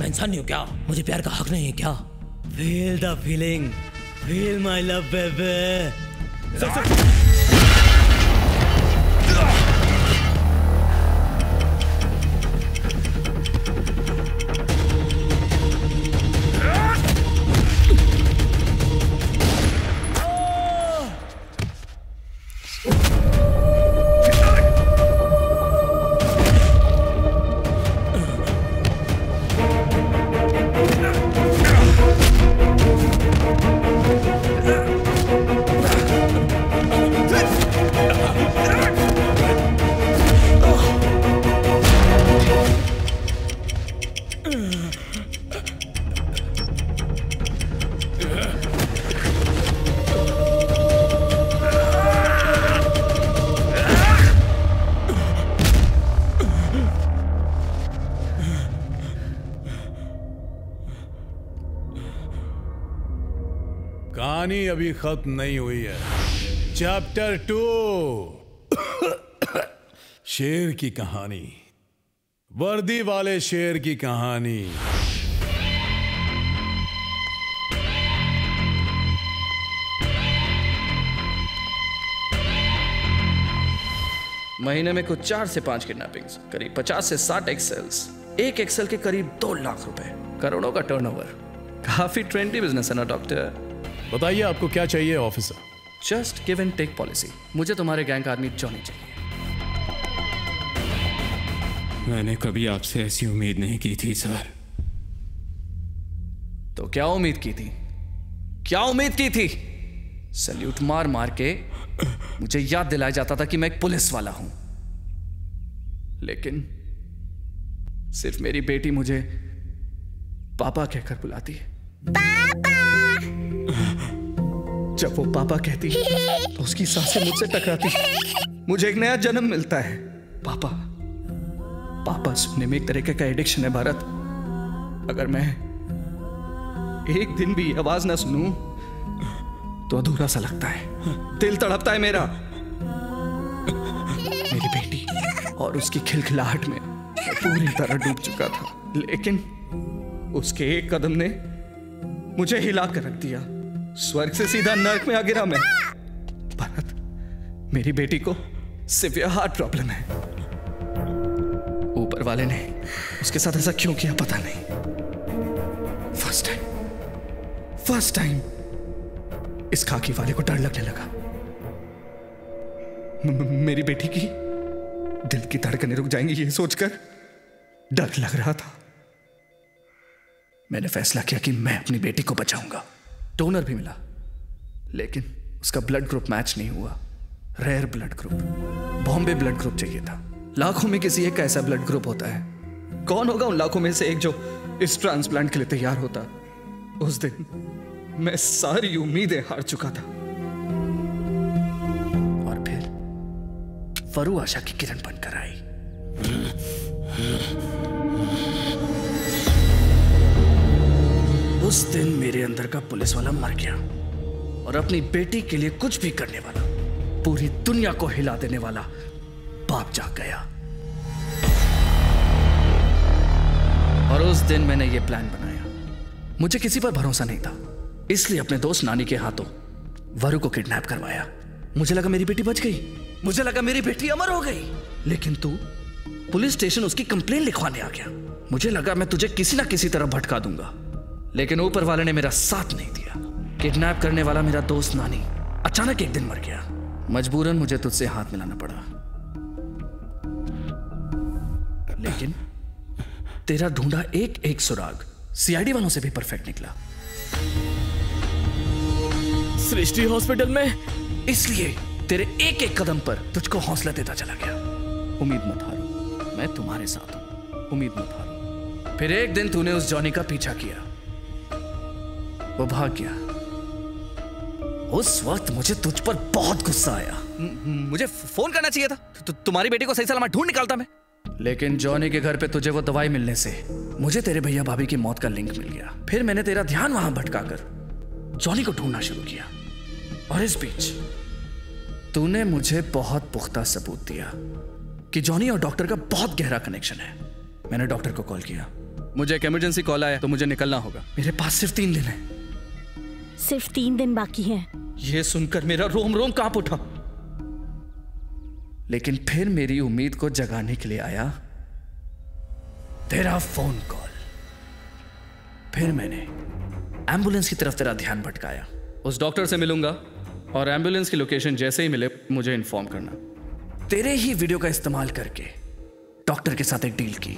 मैं इंसान नहीं हूँ क्या? मुझे प्यार का हक नहीं है क्या? Feel the feeling, feel my love baby. अभी खत्म नहीं हुई है। Chapter 2 शेर की कहानी, वर्दी वाले शेर की कहानी। महीने में कुछ 4 से 5 किडनैपिंग्स, करीब 50 से 60 एक्सेल्स, एक एक्सेल के करीब 2 लाख रुपए, करोड़ों का टर्नओवर। काफी ट्रेंडी बिजनेस है ना डॉक्टर? बताइए आपको क्या चाहिए officer? Just give and take policy. मुझे तुम्हारे गैंग का आदमी जॉनी चाहिए। मैंने कभी आपसे ऐसी उम्मीद नहीं की थी सर। तो क्या उम्मीद की थी? क्या उम्मीद की थी? सल्यूट मार मार के मुझे याद दिलाया जाता था कि मैं एक पुलिस वाला हूं, लेकिन सिर्फ मेरी बेटी मुझे पापा कहकर बुलाती है। जब वो पापा कहती तो उसकी सांसें मुझसे टकराती। मुझे एक नया जन्म मिलता है। पापा पापा सुनने में एक तरीके का एडिक्शन है भारत। अगर मैं एक दिन भी आवाज ना सुनूं तो अधूरा सा लगता है। दिल तड़पता है मेरा। मेरी बेटी और उसकी खिलखिलाहट में पूरी तरह डूब चुका था, लेकिन उसके एक कदम ने मुझे हिला कर रख दिया। स्वर्ग से सीधा नर्क में आ गिरा मैं। भारत, मेरी बेटी को सिवियर हार्ट प्रॉब्लम है। ऊपर वाले ने उसके साथ ऐसा क्यों किया पता नहीं। फर्स्ट टाइम इस खाकी वाले को डर लगने लगा। मेरी बेटी की दिल की धड़कनें रुक जाएंगी ये सोचकर डर लग रहा था। मैंने फैसला किया कि मैं अपनी बेटी को बचाऊंगा। डोनर भी मिला, लेकिन उसका ब्लड ग्रुप मैच नहीं हुआ। Rare blood group, Bombay blood group चाहिए था। लाखों में किसी एक का ऐसा ब्लड ग्रुप होता है। कौन होगा उन लाखों में से एक जो इस ट्रांसप्लांट के लिए तैयार होता, उस दिन मैं सारी उम्मीदें हार चुका था। और फिर फरू आशा की किरण बनकर आई। उस दिन मेरे अंदर का पुलिस वाला मर गया और अपनी बेटी के लिए कुछ भी करने वाला, पूरी दुनिया को हिला देने वाला बाप जाग गया। और उस दिन मैंने ये प्लान बनाया। मुझे किसी पर भरोसा नहीं था, इसलिए अपने दोस्त नानी के हाथों वरु को किडनैप करवाया। मुझे लगा मेरी बेटी बच गई, मुझे लगा मेरी बेटी अमर हो गई, लेकिन तू पुलिस स्टेशन उसकी कंप्लेन लिखवाने आ गया। मुझे लगा मैं तुझे किसी ना किसी तरह भटका दूंगा, लेकिन ऊपर वाले ने मेरा साथ नहीं दिया। किडनैप करने वाला मेरा दोस्त नानी अचानक एक दिन मर गया। मजबूरन मुझे तुझसे हाथ मिलाना पड़ा, लेकिन तेरा ढूंढा एक एक सुराग सीआईडी वालों से भी परफेक्ट निकला। सृष्टि हॉस्पिटल में, इसलिए तेरे एक एक कदम पर तुझको हौसला देता चला गया। उम्मीद मत हारो, मैं तुम्हारे साथ हूं, उम्मीद मत हारो। फिर एक दिन तूने उस जॉनी का पीछा किया, वो भाग गया। उस वक्त मुझे तुझ पर बहुत गुस्सा आया। मुझे फोन करना चाहिए था, तुम्हारी बेटी को सही सलामत ढूंढ निकालता मैं। लेकिन जॉनी के घर पे तुझे वो दवाई मिलने से मुझे तेरे भैया भाभी की मौत का लिंक मिल गया। फिर मैंने तेरा ध्यान वहां भटकाकर जॉनी को ढूंढना शुरू किया, और इस बीच तूने मुझे बहुत पुख्ता सबूत दिया कि जॉनी और डॉक्टर का बहुत गहरा कनेक्शन है। मैंने डॉक्टर को कॉल किया। मुझे एक इमरजेंसी कॉल आया तो मुझे निकलना होगा। मेरे पास सिर्फ 3 दिन है, सिर्फ 3 दिन बाकी हैं। यह सुनकर मेरा रोम रोम कांप उठा, लेकिन फिर मेरी उम्मीद को जगाने के लिए आया तेरा फोन कॉल। फिर मैंने एम्बुलेंस की तरफ तेरा ध्यान भटकाया। उस डॉक्टर से मिलूंगा और एम्बुलेंस की लोकेशन जैसे ही मिले मुझे इन्फॉर्म करना। तेरे ही वीडियो का इस्तेमाल करके डॉक्टर के साथ एक डील की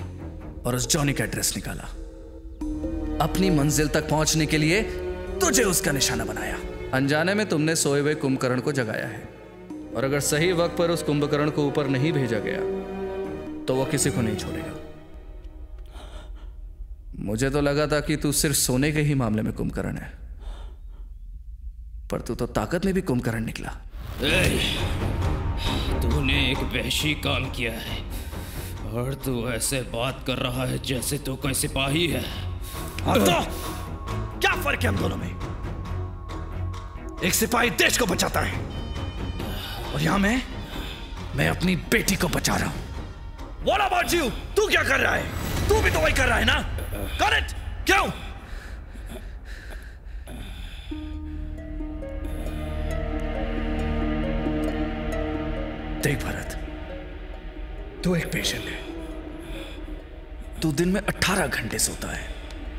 और उस जॉनी का एड्रेस निकाला। अपनी मंजिल तक पहुंचने के लिए तुझे उसका निशाना बनाया। अनजाने में तुमने सोए हुए कुंभकर्ण को जगाया है, और अगर सही वक्त पर उस कुंभकर्ण को ऊपर नहीं भेजा गया तो वह किसी को नहीं छोड़ेगा। मुझे तो लगा था कि तू सिर्फ सोने के ही मामले में कुंभकर्ण है, पर तू तो ताकत में भी कुंभकर्ण निकला। तूने एक वहशी काम किया है, और तू ऐसे बात कर रहा है जैसे तू कोई सिपाही है। तो क्या फर्क है हम दोनों में? एक सिपाही देश को बचाता है, और यहां मैं अपनी बेटी को बचा रहा हूं। What about you? तू क्या कर रहा है? तू भी तो वही कर रहा है ना? Correct? क्यों? देख भरत, तू एक पेशेंट है। तू दिन में 18 घंटे सोता है,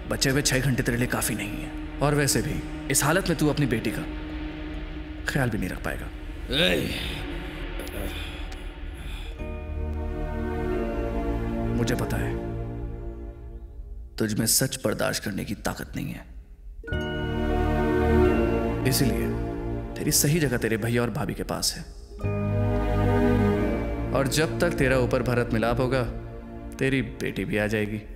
बचे हुए 6 घंटे तेरे लिए काफी नहीं है। और वैसे भी इस हालत में तू अपनी बेटी का ख्याल भी नहीं रख पाएगा। मुझे पता है तुझ में सच बर्दाश्त करने की ताकत नहीं है, इसीलिए तेरी सही जगह तेरे भैया और भाभी के पास है। और जब तक तेरा ऊपर भारत मिलाप होगा, तेरी बेटी भी आ जाएगी।